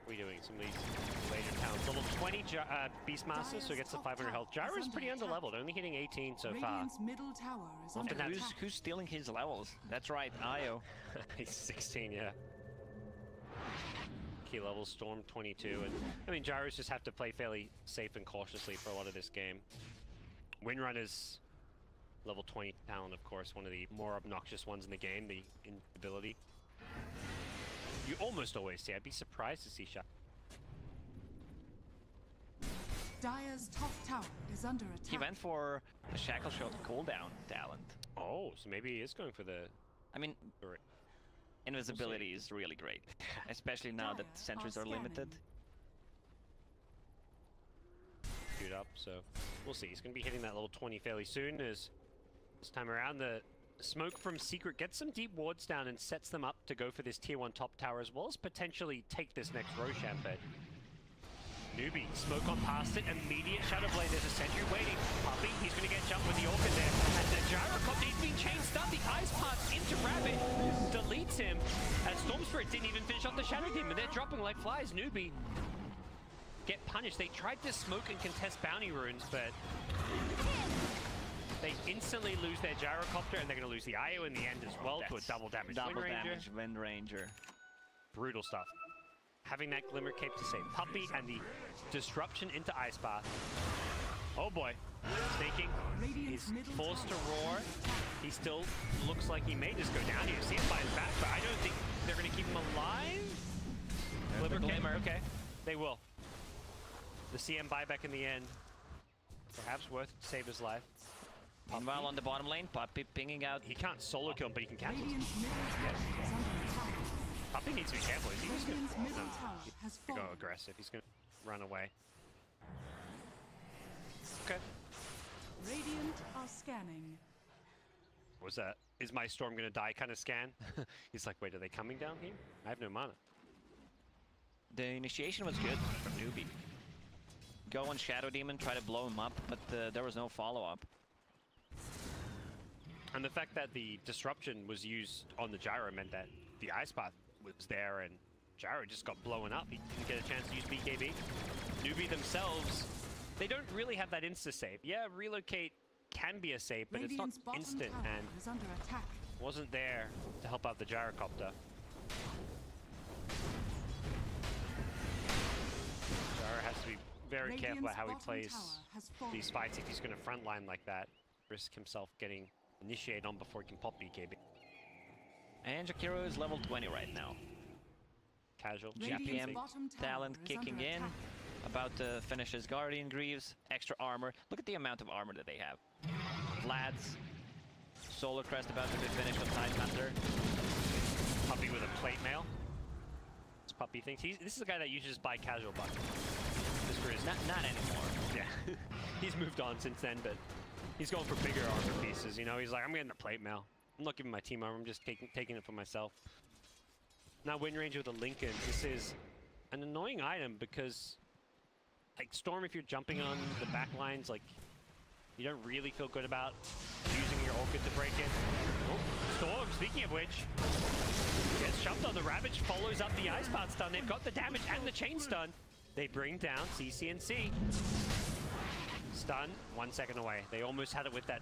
What are we doing? Some of these later towns. Level 20 Beastmaster, so he gets the 500 health. Gyro's pretty underleveled, only hitting 18 so far. Middle tower is under attack. Who's stealing his levels? That's right, Io. He's 16, yeah. Key level, Storm 22. And I mean, Gyro's just have to play fairly safe and cautiously for a lot of this game. Windrunner's level 20 talent, of course, one of the more obnoxious ones in the game, the inability. You almost always see, I'd be surprised to see Shaq. Dire's top tower is under attack. He went for the Shackle Shot cooldown talent. Oh, so maybe he is going for the... I mean, invisibility is really great, especially now that sentries are limited. Up, so we'll see. He's going to be hitting that level 20 fairly soon. As this time around, the smoke from Secret gets some deep wards down and sets them up to go for this tier 1 top tower, as well as potentially take this next Roshan. But Newbee, smoke on past it, immediate Shadow Blade. There's a sentry waiting. Puppey, he's going to get jumped with the Orchid there, and the Gyrocopter, he's being chain stunned. The Ice Path into Ravage deletes him, and Storm Spirit didn't even finish off the Shadow Demon. They're dropping like flies. Newbee get punished. They tried to smoke and contest bounty runes, but they instantly lose their Gyrocopter, and they're going to lose the Io in the end as well to a double damage. Wind Ranger. Brutal stuff. Having that Glimmer Cape to save Puppey and the Disruption into Ice Bath. Oh boy. Snaking. He's forced to Roar. He still looks like he may just go down here. See him by his back, but I don't think they're going to keep him alive. Glimmer Cape, okay. They will. The CM buyback in the end, perhaps worth to save his life. Meanwhile, on the bottom lane, Puppey pinging out. He can't solo kill him, but he can cancel. Yes. Puppey needs to be careful. He's going to go aggressive. He's going to run away. Okay. Radiant are scanning. What was that? Is my Storm going to die kind of scan? He's like, wait, are they coming down here? I have no mana. The initiation was good from Newbee. Go on Shadow Demon, try to blow him up, but there was no follow-up. And the fact that the Disruption was used on the Gyro meant that the Ice Path was there and Gyro just got blown up. He didn't get a chance to use BKB. Newbee themselves, they don't really have that insta-save. Yeah, relocate can be a save, but it's not instant, and wasn't there to help out the Gyrocopter. Gyro has to be very careful about how he plays these fights if he's going to frontline like that. Risk himself getting initiated on before he can pop BKB. And Jakiro is level 20 right now. Casual. GPM talent kicking in. About to finish his Guardian Greaves. Extra armor. Look at the amount of armor that they have. Vlad's Solar Crest about to be finished on Tidehunter. Puppey with a plate mail. This Puppey thinks he's... This is a guy that you just buy casual buckets. Not anymore. Yeah. He's moved on since then, but he's going for bigger armor pieces, you know? He's like, I'm getting the plate mail. I'm not giving my team armor, I'm just taking it for myself. Now Wind Ranger with a Lincoln. This is an annoying item because, like, Storm, if you're jumping on the back lines, like, you don't really feel good about using your Orchid to break it. Oh, Storm, speaking of which, gets jumped on. The Ravage follows up the Ice Part stun. They've got the damage and the chain stun. They bring down CC&C. Stun, 1 second away. They almost had it with that...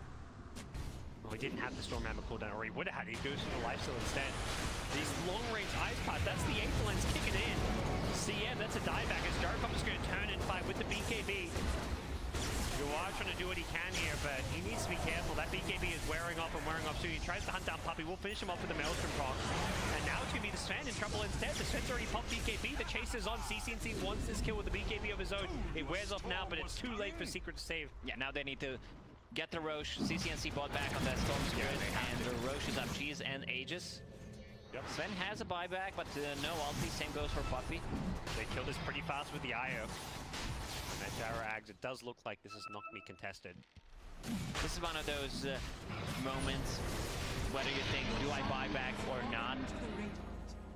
Well, he didn't have the Storm Hammer cooldown, or he would have had it. He goes for the Lifesteal instead. These long-range Ice Parts, that's the 8th lens kicking in. CM, that's a dieback as Gyrocopter's going to turn and fight with the BKB. Yuar trying to do what he can here, but he needs to be careful. That BKB is wearing off and wearing off soon. He tries to hunt down Puppey. We'll finish him off with the Maelstrom proc. Now it's going to be the Sven in trouble instead. The Sven's already popped BKB. The chase is on. CC&C wants this kill with the BKB of his own. It wears off now, but it's too late for Secret to save. Yeah, now they need to get the Roche. CC&C bought back on that Storm Spirit, and the Roche is up. Cheese and Aegis. Yep. Sven has a buyback, but no ulti. Same goes for Puppey. They killed this pretty fast with the Io. And that Gyro Ags, it does look like this is not going to be contested. This is one of those moments, whether you think, do I buy back or not?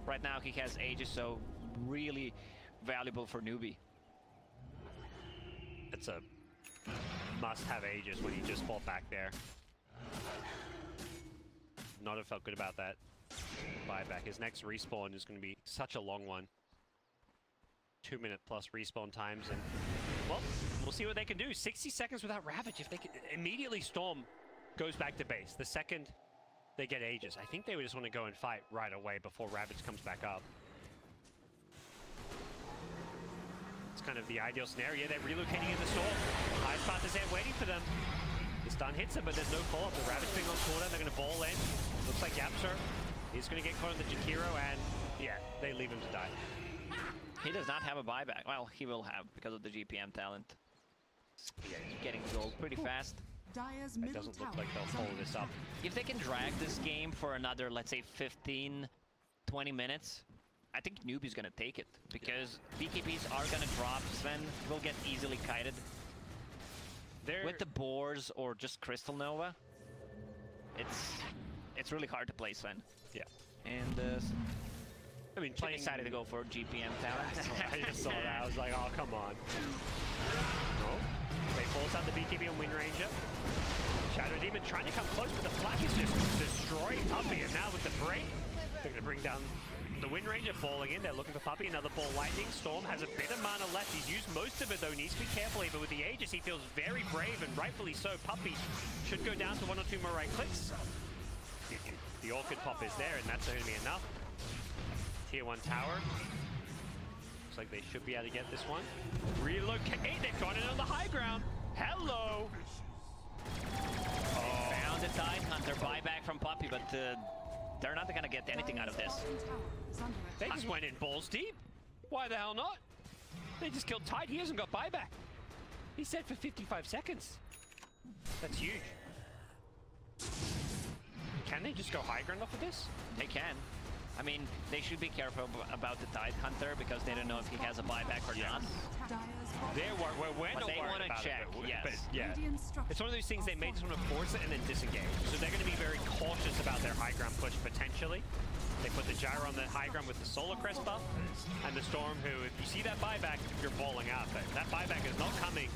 Right now he has Aegis, so really valuable for Newbee. It's a must-have Aegis when he just fought back there. Not have felt good about that buyback. His next respawn is going to be such a long one. 2-minute-plus respawn times, and well, we'll see what they can do. 60 seconds without Ravage. If they can immediately, Storm goes back to base. The second they get Aegis, I think they would just want to go and fight right away before Ravage comes back up. It's kind of the ideal scenario. They're relocating in the Storm. Ice Path is there waiting for them. The stun hits him, but there's no follow-up. The Ravage being on corner, they're going to ball in. Looks like YapzOr, he's going to get caught on the Jakiro, and yeah, they leave him to die. He does not have a buyback. Well, he will have because of the GPM talent. Yeah, he's getting gold pretty fast. It doesn't look like they'll follow this up. If they can drag this game for another, let's say, 15, 20 minutes, I think Newbee's going to take it. Because BKBs are going to drop. Sven will get easily kited. With the Boars or just Crystal Nova, it's really hard to play Sven. Yeah. And I mean, I decided to go for GPM talent. I just saw that. I was like, oh, come on. Oh. They pulls out the BKB on Wind Ranger. Shadow Demon trying to come close, but the flash is just destroying Puppey. And now with the break, they're going to bring down the Wind Ranger falling in. They're looking for Puppey. Another ball lightning. Storm has a bit of mana left. He's used most of it, though. Needs to be careful here. But with the Aegis, he feels very brave, and rightfully so. Puppey should go down to 1 or 2 more right clicks. The Orchid pop is there, and that's going to be enough. Tier 1 tower. Looks like they should be able to get this one. Relocate, they've got it on the high ground. Hello! Oh. Found the Tidehunter buyback from Puppey, but they're not gonna get anything out of this. They just went in balls deep. Why the hell not? They just killed Tide, he hasn't got buyback. He said for 55 seconds. That's huge. Can they just go high ground off of this? They can. I mean, they should be careful about the Tidehunter because they don't know if he has a buyback or not. They want to check, yes. But, yeah. It's one of those things they may just want to force it and then disengage. So they're going to be very cautious about their high ground push, potentially. They put the Gyro on the high ground with the Solar Crest buff, and the Storm, who, if you see that buyback, you're balling out. But that buyback is not coming.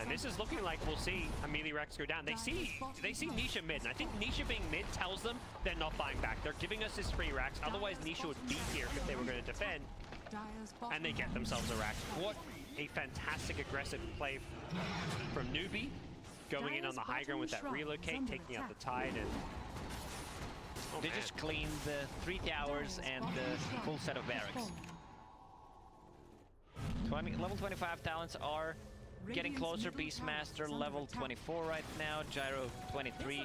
And this is looking like we'll see Amelie Rex go down. They see Nisha mid, and I think Nisha being mid tells them they're not buying back. They're giving us this free Rax, otherwise Nisha would be here if they were going to defend. And they get themselves a Rax. What a fantastic aggressive play from Newbee, going in on the high ground with that relocate, taking out the Tide, and... Oh, they just cleaned the 3 towers and the full set of barracks. Level 25 talents are getting closer. Beastmaster level 24 right now. Gyro 23.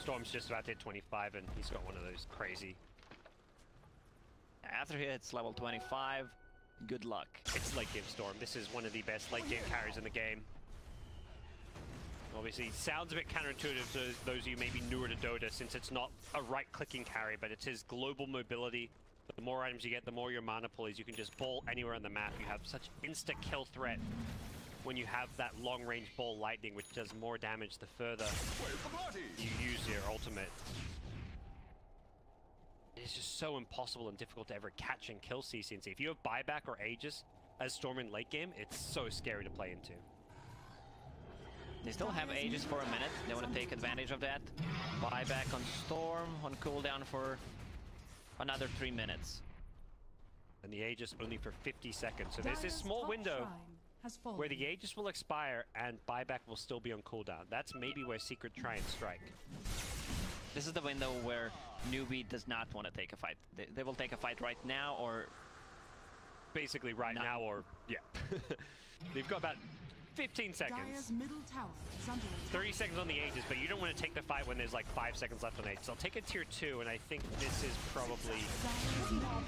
Storm's just about to hit 25, and he's got one of those crazy After he hits level 25, good luck. It's late game Storm. This is one of the best late game carries in the game. Obviously, sounds a bit counterintuitive to those of you maybe newer to Dota, since it's not a right-clicking carry, but it's his global mobility. The more items you get, the more your mana pool is. You can just ball anywhere on the map. You have such insta-kill threat when you have that long-range ball lightning, which does more damage the further you use your ultimate. It's just so impossible and difficult to ever catch and kill CC&C. If you have buyback or Aegis as Storm in late game, it's so scary to play into. They still have Aegis for a minute. They want to take advantage of that. Buyback on Storm on cooldown for another 3 minutes. And the Aegis only for 50 seconds. So there's this small window where the Aegis will expire and buyback will still be on cooldown. That's maybe where Secret try and strike. This is the window where Newbee does not want to take a fight. They will take a fight right now or... Basically right now or... Yeah. They've got about 15 seconds. 30 seconds on the Aegis, but you don't want to take the fight when there's like 5 seconds left on Aegis. I'll take a tier 2, and I think this is probably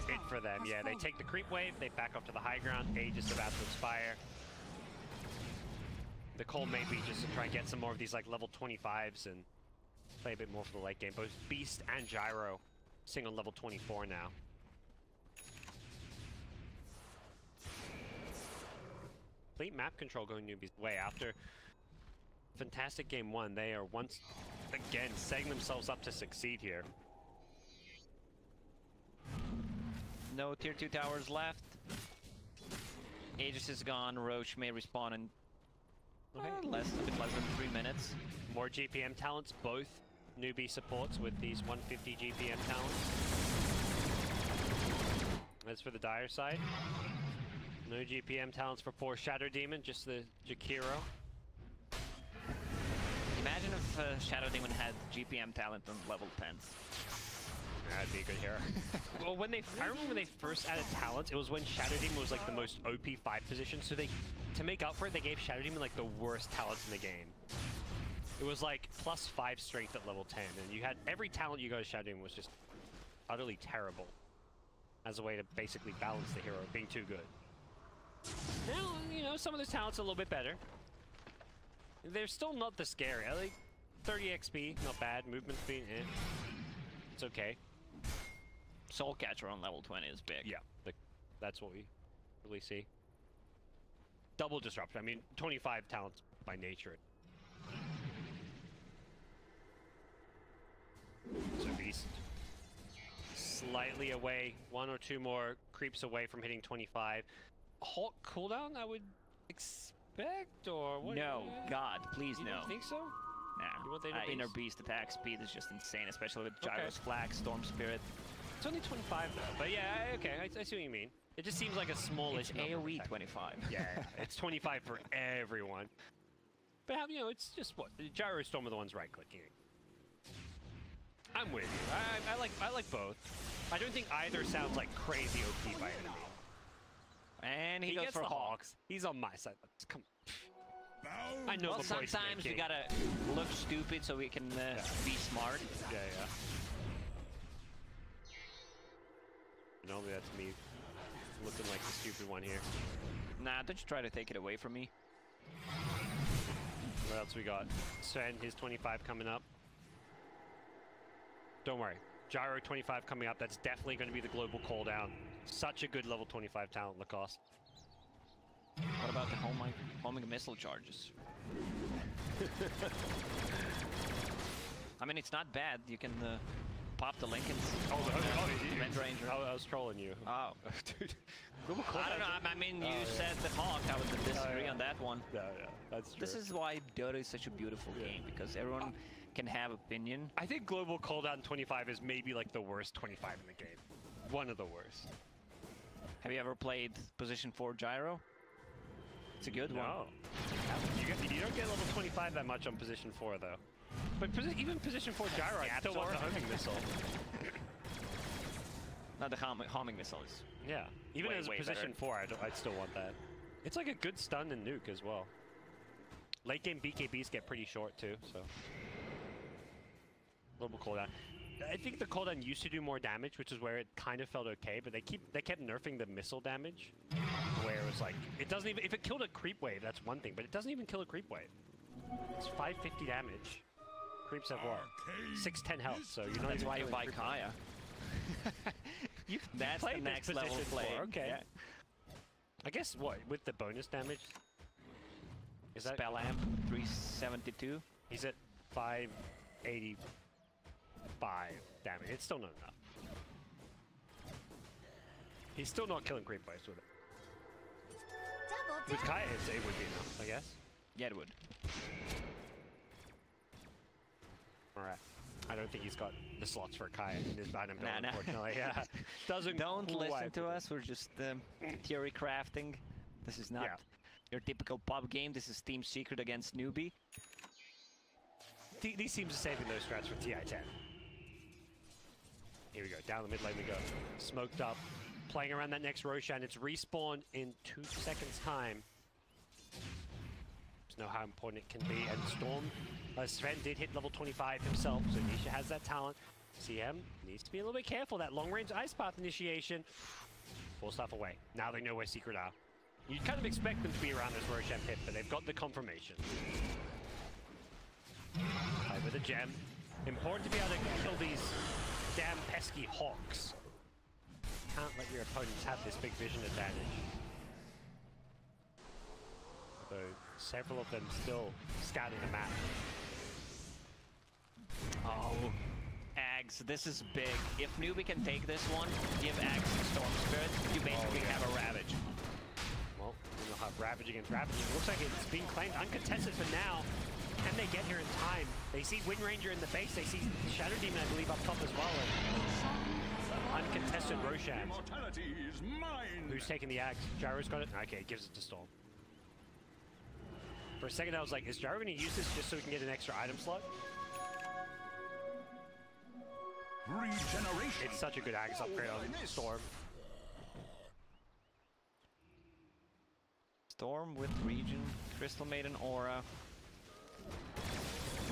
it for them. Yeah, they take the creep wave, they back off to the high ground. Aegis about to expire. The call may be just to try and get some more of these like level 25s and play a bit more for the late game. Both Beast and Gyro sing on level 24 now. Complete map control going Newbee's way after fantastic game one. They are once again setting themselves up to succeed here. No tier 2 towers left. Aegis is gone. Roche may respawn in a bit less than 3 minutes. More GPM talents, both Newbee supports with these 150 GPM talents. As for the Dire side, no GPM talents for poor Shadow Demon, just the Jakiro. Imagine if Shadow Demon had GPM talent on level 10s. That'd be a good hero. Well, I remember when they first added talents, it was when Shadow Demon was like the most OP 5 position, so they, to make up for it, they gave Shadow Demon like the worst talents in the game. It was like plus 5 strength at level 10, and you had every talent you got to Shadow Demon was just utterly terrible as a way to basically balance the hero, being too good. Now, you know, some of the talents are a little bit better. They're still not the scary. I like 30 XP, not bad. Movement speed, eh. It's okay. Soul Catcher on level 20 is big. Yeah, that's what we really see. Double Disruption. I mean, 25 talents by nature. So Beast slightly away. 1 or 2 more creeps away from hitting 25. Halt cooldown, I would expect, or what? No, God, please no. You don't think so? Nah. You want the inner beast attack speed is just insane, especially with Gyro's Flag, Storm Spirit. It's only 25 though, but yeah, okay, I see what you mean. It just seems like a smallish AOE attack. 25. Yeah, it's 25 for everyone. But you know, it's just what Gyro Storm are the ones right-clicking. I'm with you. I like both. I don't think either sounds like crazy OP by any means. And he goes for Hawks. He's on my side. Come on. I know. Well, sometimes we gotta look stupid so we can be smart. Yeah, yeah. And only that's me looking like the stupid one here. Nah, don't you try to take it away from me. What else we got? Sven, his 25 coming up. Don't worry. Gyro 25 coming up. That's definitely going to be the global call down. Such a good level 25 talent, Lacoste. What about the homing missile charges? I mean, it's not bad. You can pop the Lincolns. Oh, Wind Ranger. I was trolling you. Oh, dude. I don't know. I mean, you said the Hawk. I would disagree on that one. No, yeah, that's true. This is why Dota is such a beautiful game, because everyone can have opinion. I think global cooldown 25 is maybe like the worst 25 in the game. One of the worst. Have you ever played position 4 Gyro? It's a good one. You don't get level 25 that much on position 4 though. But even position 4 Gyro, I still want the homing missile. Not the homing missiles. Yeah. Even as position 4, I'd still want that. It's like a good stun and nuke as well. Late game BKBs get pretty short too, so. Global cooldown. I think the cooldown used to do more damage, which is where it kind of felt okay, but they kept nerfing the missile damage, where it was like, it doesn't even, if it killed a creep wave, that's one thing, but it doesn't even kill a creep wave. It's 550 damage. Creeps have what? 610 health, so you're not even why you buy Kaya. That's the next level play. Okay. Yeah. I guess, what, with the bonus damage? Is that Spell Amp 372? He's at 585 damage. It's still not enough. He's still not killing creep waves with it. With Kaya hits, it would be enough, I guess. Yeah, it would. Alright. I don't think he's got the slots for Kaya in his item build, unfortunately. Yeah. Don't listen to us, we're just theory crafting. This is not your typical pub game, this is Team Secret against Newbee. These teams are saving those strats for TI-10. Here we go, down the mid lane we go. Smoked up, playing around that next Roshan. It's respawned in 2 seconds time. Know how important it can be, and Storm, Sven did hit level 25 himself, so Nisha has that talent. CM needs to be a little bit careful. That long-range ice path initiation, full stuff away. Now they know where Secret are. You'd kind of expect them to be around this Roshan pit, but they've got the confirmation. Over the gem, important to be able to kill these damn pesky hawks. Can't let your opponents have this big vision advantage. So several of them still scouting the map. Oh, Ags, this is big. If Newbee can take this one, give Ags the Storm Spirit, you basically have a Ravage. Well, you'll have Ravage against Ravage. It looks like it's being claimed uncontested for now. Can they get here in time? They see Wind Ranger in the base. They see Shadow Demon, I believe, up top as well. And uncontested Roshan. Is mine. Who's taking the Ags? Gyro's got it? Okay, gives it to Storm. For a second I was like, is Gyro going to use this just so we can get an extra item slot? Regeneration. It's such a good Aegis upgrade on Storm. Storm with Regen, Crystal Maiden Aura.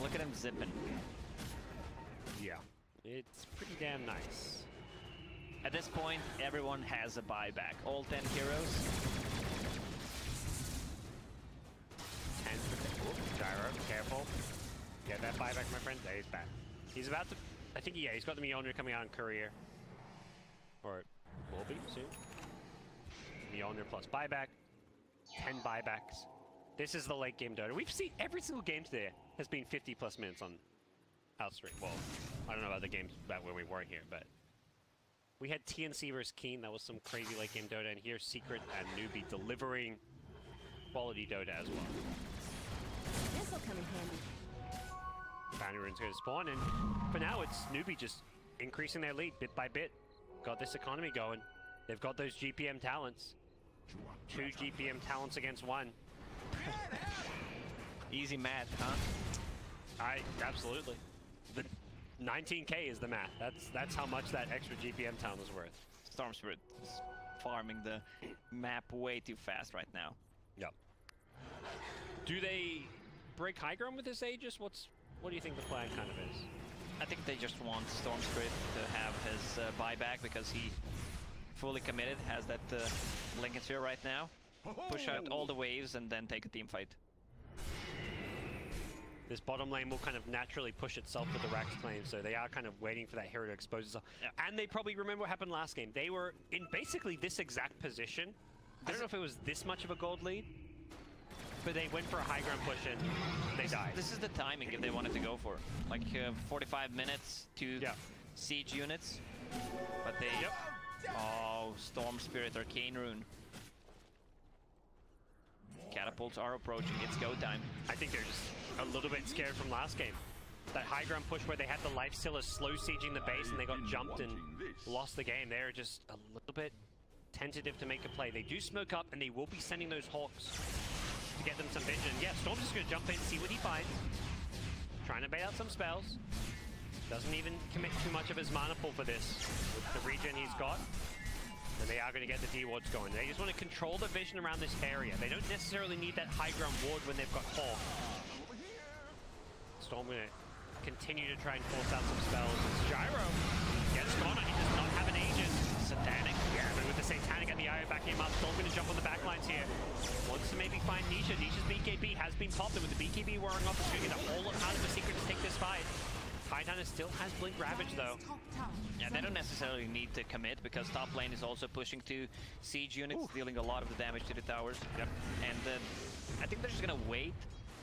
Look at him zipping. Yeah, it's pretty damn nice. At this point, everyone has a buyback. All 10 heroes. Gyro, careful. Get that buyback, my friend. There, he's back. He's about to... I think, yeah, he's got the Mjolnir coming out in Courier. Or it will be soon. Mjolnir plus buyback. 10 buybacks. This is the late game Dota. We've seen every single game today has been 50 plus minutes on Outstream. Well, I don't know about the games back when we weren't here, but... We had TNC versus Keen. That was some crazy late game Dota. And here's Secret and Newbee delivering quality Dota as well. Will come in handy. Boundary rune's going to spawn, and for now it's Newbee just increasing their lead bit by bit. Got this economy going. They've got those GPM talents. 2 GPM talents against 1. Easy math, huh? Absolutely. The 19k is the math. That's how much that extra GPM talent is worth. Storm Spirit is farming the map way too fast right now. Yep. Do they break high ground with this Aegis? What do you think the plan kind of is? I think they just want Storm Spirit to have his buyback because he fully committed, has that Lincoln Sphere right now. Push out all the waves and then take a team fight. This bottom lane will kind of naturally push itself with the Rax claim, so they are kind of waiting for that hero to expose itself. Yeah. And they probably remember what happened last game. They were in basically this exact position. I don't know if it was this much of a gold lead, but they went for a high ground push and they died. This is the timing if they wanted to go for. Like 45 minutes to siege units. But they... Yep. Oh, Storm Spirit, Arcane Rune. Catapults are approaching. It's go time. I think they're just a little bit scared from last game. That high ground push where they had the life stealers slow sieging the base and they got jumped and lost the game. They're just a little bit tentative to make a play. They do smoke up and they will be sending those hawks to get them some vision. Yeah, Storm's just going to jump in, see what he finds. Trying to bait out some spells. Doesn't even commit too much of his mana pool for this. With the regen he's got. And they are going to get the D-wards going. They just want to control the vision around this area. They don't necessarily need that high ground ward when they've got Hawk. Storm going to continue to try and force out some spells. It's Gyro gets gone, and he does not have an Aegis. Satanic, yeah, but with the Satanic and the Io backing him up, Storm going to jump on the backlines here. Wants to maybe find Nisha. Nisha's BKB has been popped, and with the BKB wearing off, it's going to get the whole out of the Secret to take this fight. Tidehunter still has Blink Ravage though. Yeah, they don't necessarily need to commit because top lane is also pushing to siege units, dealing a lot of the damage to the towers. Yep. And I think they're just gonna wait,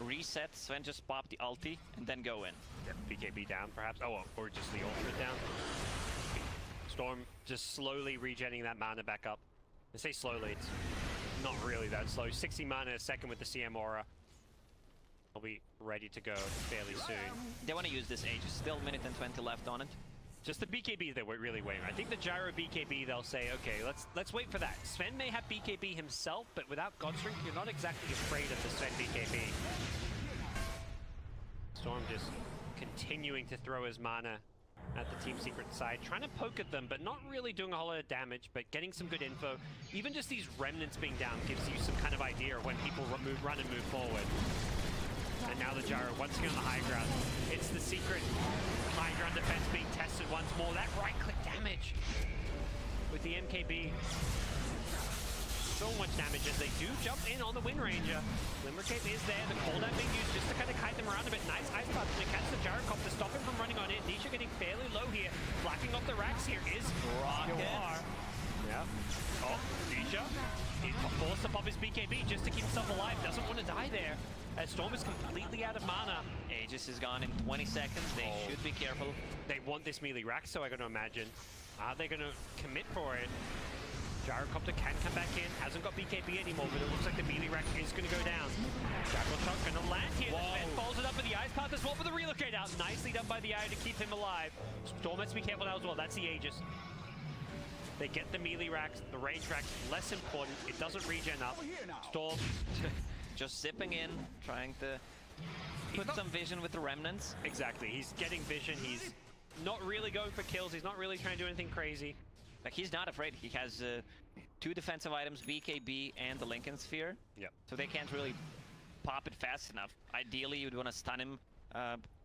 reset, Sven just pop the ulti, and then go in. Yep, BKB down perhaps. Oh, or just the Orchid down. Storm just slowly regenerating that mana back up. I say slowly, it's not really that slow. 60 mana a second with the CM Aura. They'll be ready to go fairly soon. They want to use this Aegis. Still minute and 20 left on it. Just the BKB they were really waiting. I think the Gyro BKB they'll say, okay, let's wait for that. Sven may have BKB himself, but without Godstring, you're not exactly afraid of the Sven BKB. Storm just continuing to throw his mana at the Team Secret side, trying to poke at them, but not really doing a whole lot of damage, but getting some good info. Even just these remnants being down gives you some kind of idea of when people run and move forward. And now the Gyro once again on the high ground. It's the Secret high ground defense being tested once more. That right click damage with the MKB. So much damage as they do jump in on the Wind Ranger. Limbercape is there, the cooldown being used just to kind of kite them around a bit. Nice ice pop to catch the Gyrocopter, stop him from running on it. Nisha getting fairly low here. Blacking off the racks here is Rocket. Yeah. Oh, Nisha is forced to pop his BKB just to keep himself alive. Doesn't want to die there. As Storm is completely out of mana. Aegis is gone in 20 seconds. They should be careful. They want this melee rack, so I got to imagine. Are they going to commit for it? Gyrocopter can come back in. Hasn't got BKB anymore, but it looks like the melee rack is going to go down. Jackal Shock going to land here. The Sven folds it up with the Ice Path as well for the relocate out. Nicely done by the Eye to keep him alive. Storm has to be careful now as well. That's the Aegis. They get the melee racks, the range racks, less important. It doesn't regen up. Storm just zipping in, trying to put some vision with the remnants. Exactly, he's getting vision. He's not really going for kills. He's not really trying to do anything crazy. Like, he's not afraid. He has two defensive items, BKB and the Lincoln Sphere. Yep. So they can't really pop it fast enough. Ideally, you'd want to stun him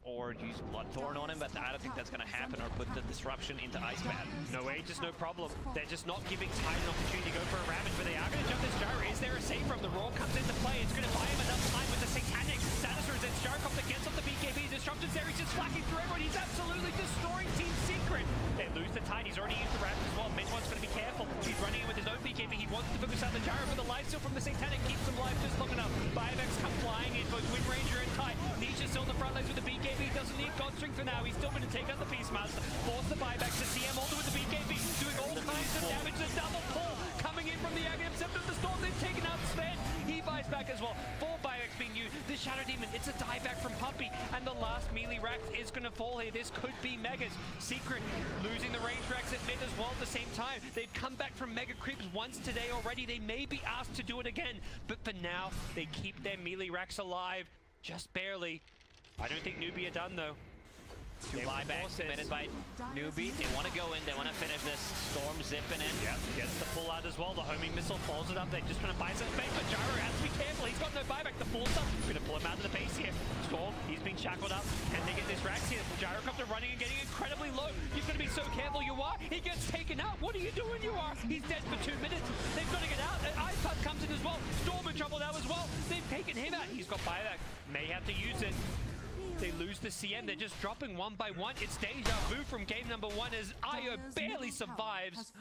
or use Bloodthorn on him, but I don't think that's gonna happen, or put the Disruption into Ice Bat. No Aegis, no problem. They're just not giving Tide an opportunity to go for a Ravage, but they are gonna jump this Gyro. Is there a save from the Roar comes into play? It's gonna buy him another time with the Satanic. Status resets Gyrocopter, gets off the BKB. Disruption's there, he's just flacking through everyone. He's absolutely destroying Team Secret. They lose the Tide, he's already used the Ravage as well. Midwant's gonna be careful. He's running in with his own BKB. He wants to focus out the Gyro, but the lifesteal from the Satanic keeps him alive just long enough. Biovex come flying in, both Wind Ranger and Tide. Nisha's still on the front lines with the BKB. He doesn't need Godstring for now. He's still going to take out the Beastmaster, force the buybacks to CM Alder with the BKB, doing all kinds of damage. The double pull coming in from the Aghanim's Scepter of the Storm. They've taken out Sven. He buys back as well. Four buybacks being used. The Shadow Demon, it's a dieback from Puppey, and the last melee rack is going to fall here. This could be Megas. Secret losing the range racks at mid as well at the same time. They've come back from Mega Creeps once today already. They may be asked to do it again, but for now, they keep their melee racks alive, just barely. I don't think Newbee are done though. Two buybacks committed by Newbee. They want to go in, they want to finish this. Storm zipping in. Yep, gets the pull out as well. The homing missile folds it up. They just want to buy some bait, but Gyro has to be careful. He's got no buyback. The full stuff. We're going to pull him out of the base here. Storm, he's being shackled up. And they get this Rax here. Gyrocopter running and getting incredibly low. You've got to be so careful, you are. He gets taken out. What are you doing, you are? He's dead for 2 minutes. They've got to get out. And Ice Puff comes in as well. Storm in trouble now as well. They've taken him out. He's got buyback. May have to use it. They lose the CM, they're just dropping one by one. It's deja vu from game number one as Io barely survives.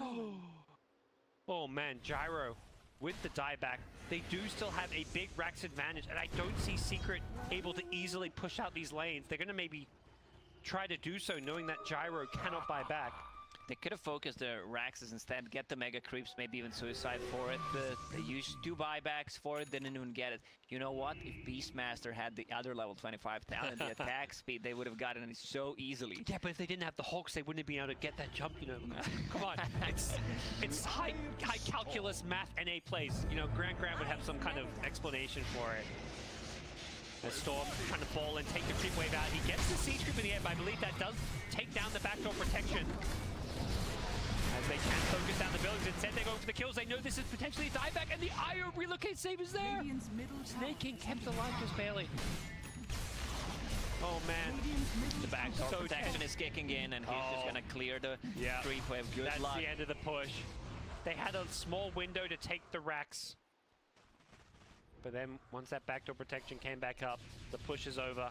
Oh man, Gyro with the dieback. They do still have a big Rax advantage, and I don't see Secret able to easily push out these lanes. They're gonna maybe try to do so knowing that Gyro cannot buy back. They could have focused their Raxes instead, get the Mega Creeps, maybe even Suicide for it. They used two buybacks for it, they didn't even get it. You know what? If Beastmaster had the other level 25 talent, the attack speed, they would have gotten it so easily. Yeah, but if they didn't have the Hulks, they wouldn't have been able to get that jump, you know. Come on, it's high calculus math NA plays. You know, Grant would have some kind of explanation for it. The Storm trying to fall and take the creep wave out. He gets the Siege Creep in the end, but I believe that does take down the backdoor protection. As they can focus down the buildings, instead they're going for the kills. They know this is potentially a dieback, and the Io relocate save is there. Snaking kept alive just barely. Oh man. The backdoor so protection is kicking in and he's just gonna clear the creep wave. Good That's luck. The end of the push. They had a small window to take the racks. But then once that backdoor protection came back up, the push is over.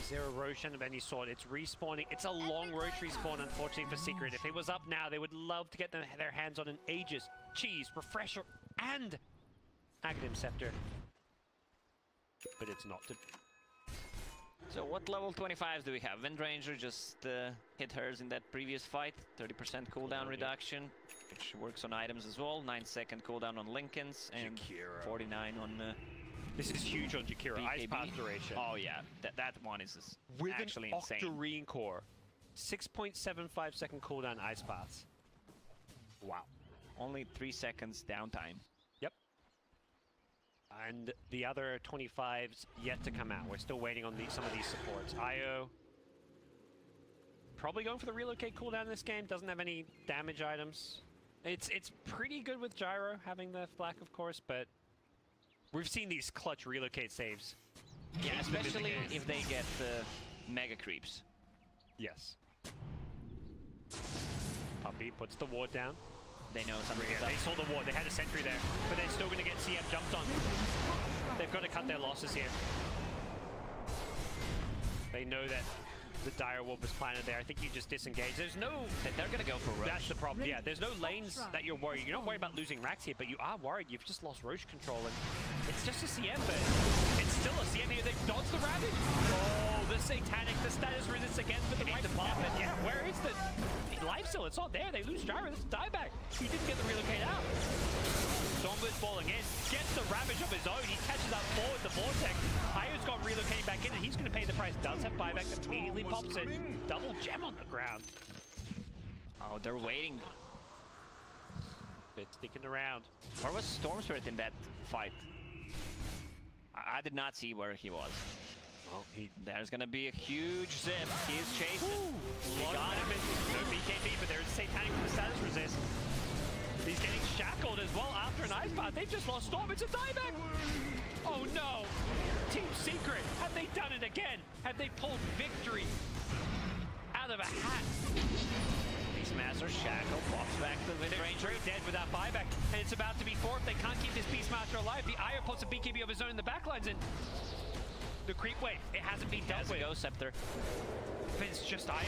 Is there a Roshan of any sort? It's respawning. It's a long roach respawn, unfortunately, for Secret. If it was up now, they would love to get their hands on an Aegis, Cheese, Refresher, and Aghanim's Scepter. But it's not. So what level 25s do we have? Wind Ranger just hit hers in that previous fight. 30% cooldown reduction, which works on items as well. 9-second cooldown on Lincolns and Jakiro. 49 on... this is huge on Jakiro. BKB. Ice Path duration. Oh yeah, that one is actually insane. With an Octarine Core. 6.75-second cooldown Ice Paths. Wow. Only 3 seconds downtime. And the other 25s yet to come out. We're still waiting on some of these supports. Io probably going for the relocate cooldown in this game. Doesn't have any damage items. It's pretty good with Gyro having the flak, of course, but we've seen these clutch relocate saves. Yeah, especially if they get mega creeps. Yes. Puppey puts the ward down. They know something is up. They saw the ward, they had a sentry there, but they're still going to get CF jumped on. They've got to cut their losses here. They know that the Dire Ward was planted there. I think you just disengage. There's no... They're going to go for Roche. That's the problem, yeah. There's no lanes that you're worried. You're not worried about losing racks here, but you are worried. You've just lost Roche control, and it's just a CF, but it's still a CF here. They've dodged the Ravage. Oh, the Satanic, the status resist again for the right department. Yeah, where is the life steal? It's not there. They lose Gyro. This is dieback. He didn't get the relocate out. Dombo's falling in. Gets the Ravage of his own. He catches up forward the Vortex. Io's got relocating back in, and he's going to pay the price. Does have buyback. Immediately pops it. Double gem on the ground. Oh, they're waiting. It's sticking around. Where was Storm Spirit in that fight? I did not see where he was. Well, there's going to be a huge zip. He is chasing. He got him. No BKB, but there's Satanic with the status resist. He's getting shackled as well after an ice path. They've just lost Storm. It's a dieback. Oh no. Team Secret. Have they done it again? Have they pulled victory out of a hat? Beastmaster shackle pops back to the Wind Ranger. Dead without buyback, and it's about to be 4 if they can't keep this Beastmaster alive. The Io puts a BKB of his own in the backlines, and the creep wave, it hasn't been dealt with. Go Scepter. It's just Io,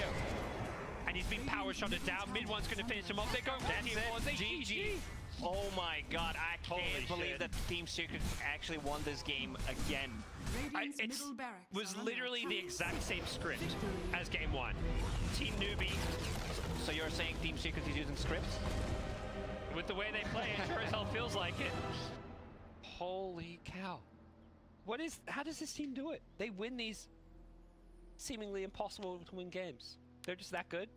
and he's been power shotted down. Mid one's going to finish him off. They go. That's it. GG. Oh my god, I can't believe that Team Secret actually won this game again. It was literally the exact same script as game 1. Team Newbee. So you're saying Team Secret is using scripts? With the way they play, it sure as hell feels like it. Holy cow. How does this team do it? They win these seemingly impossible to win games. They're just that good.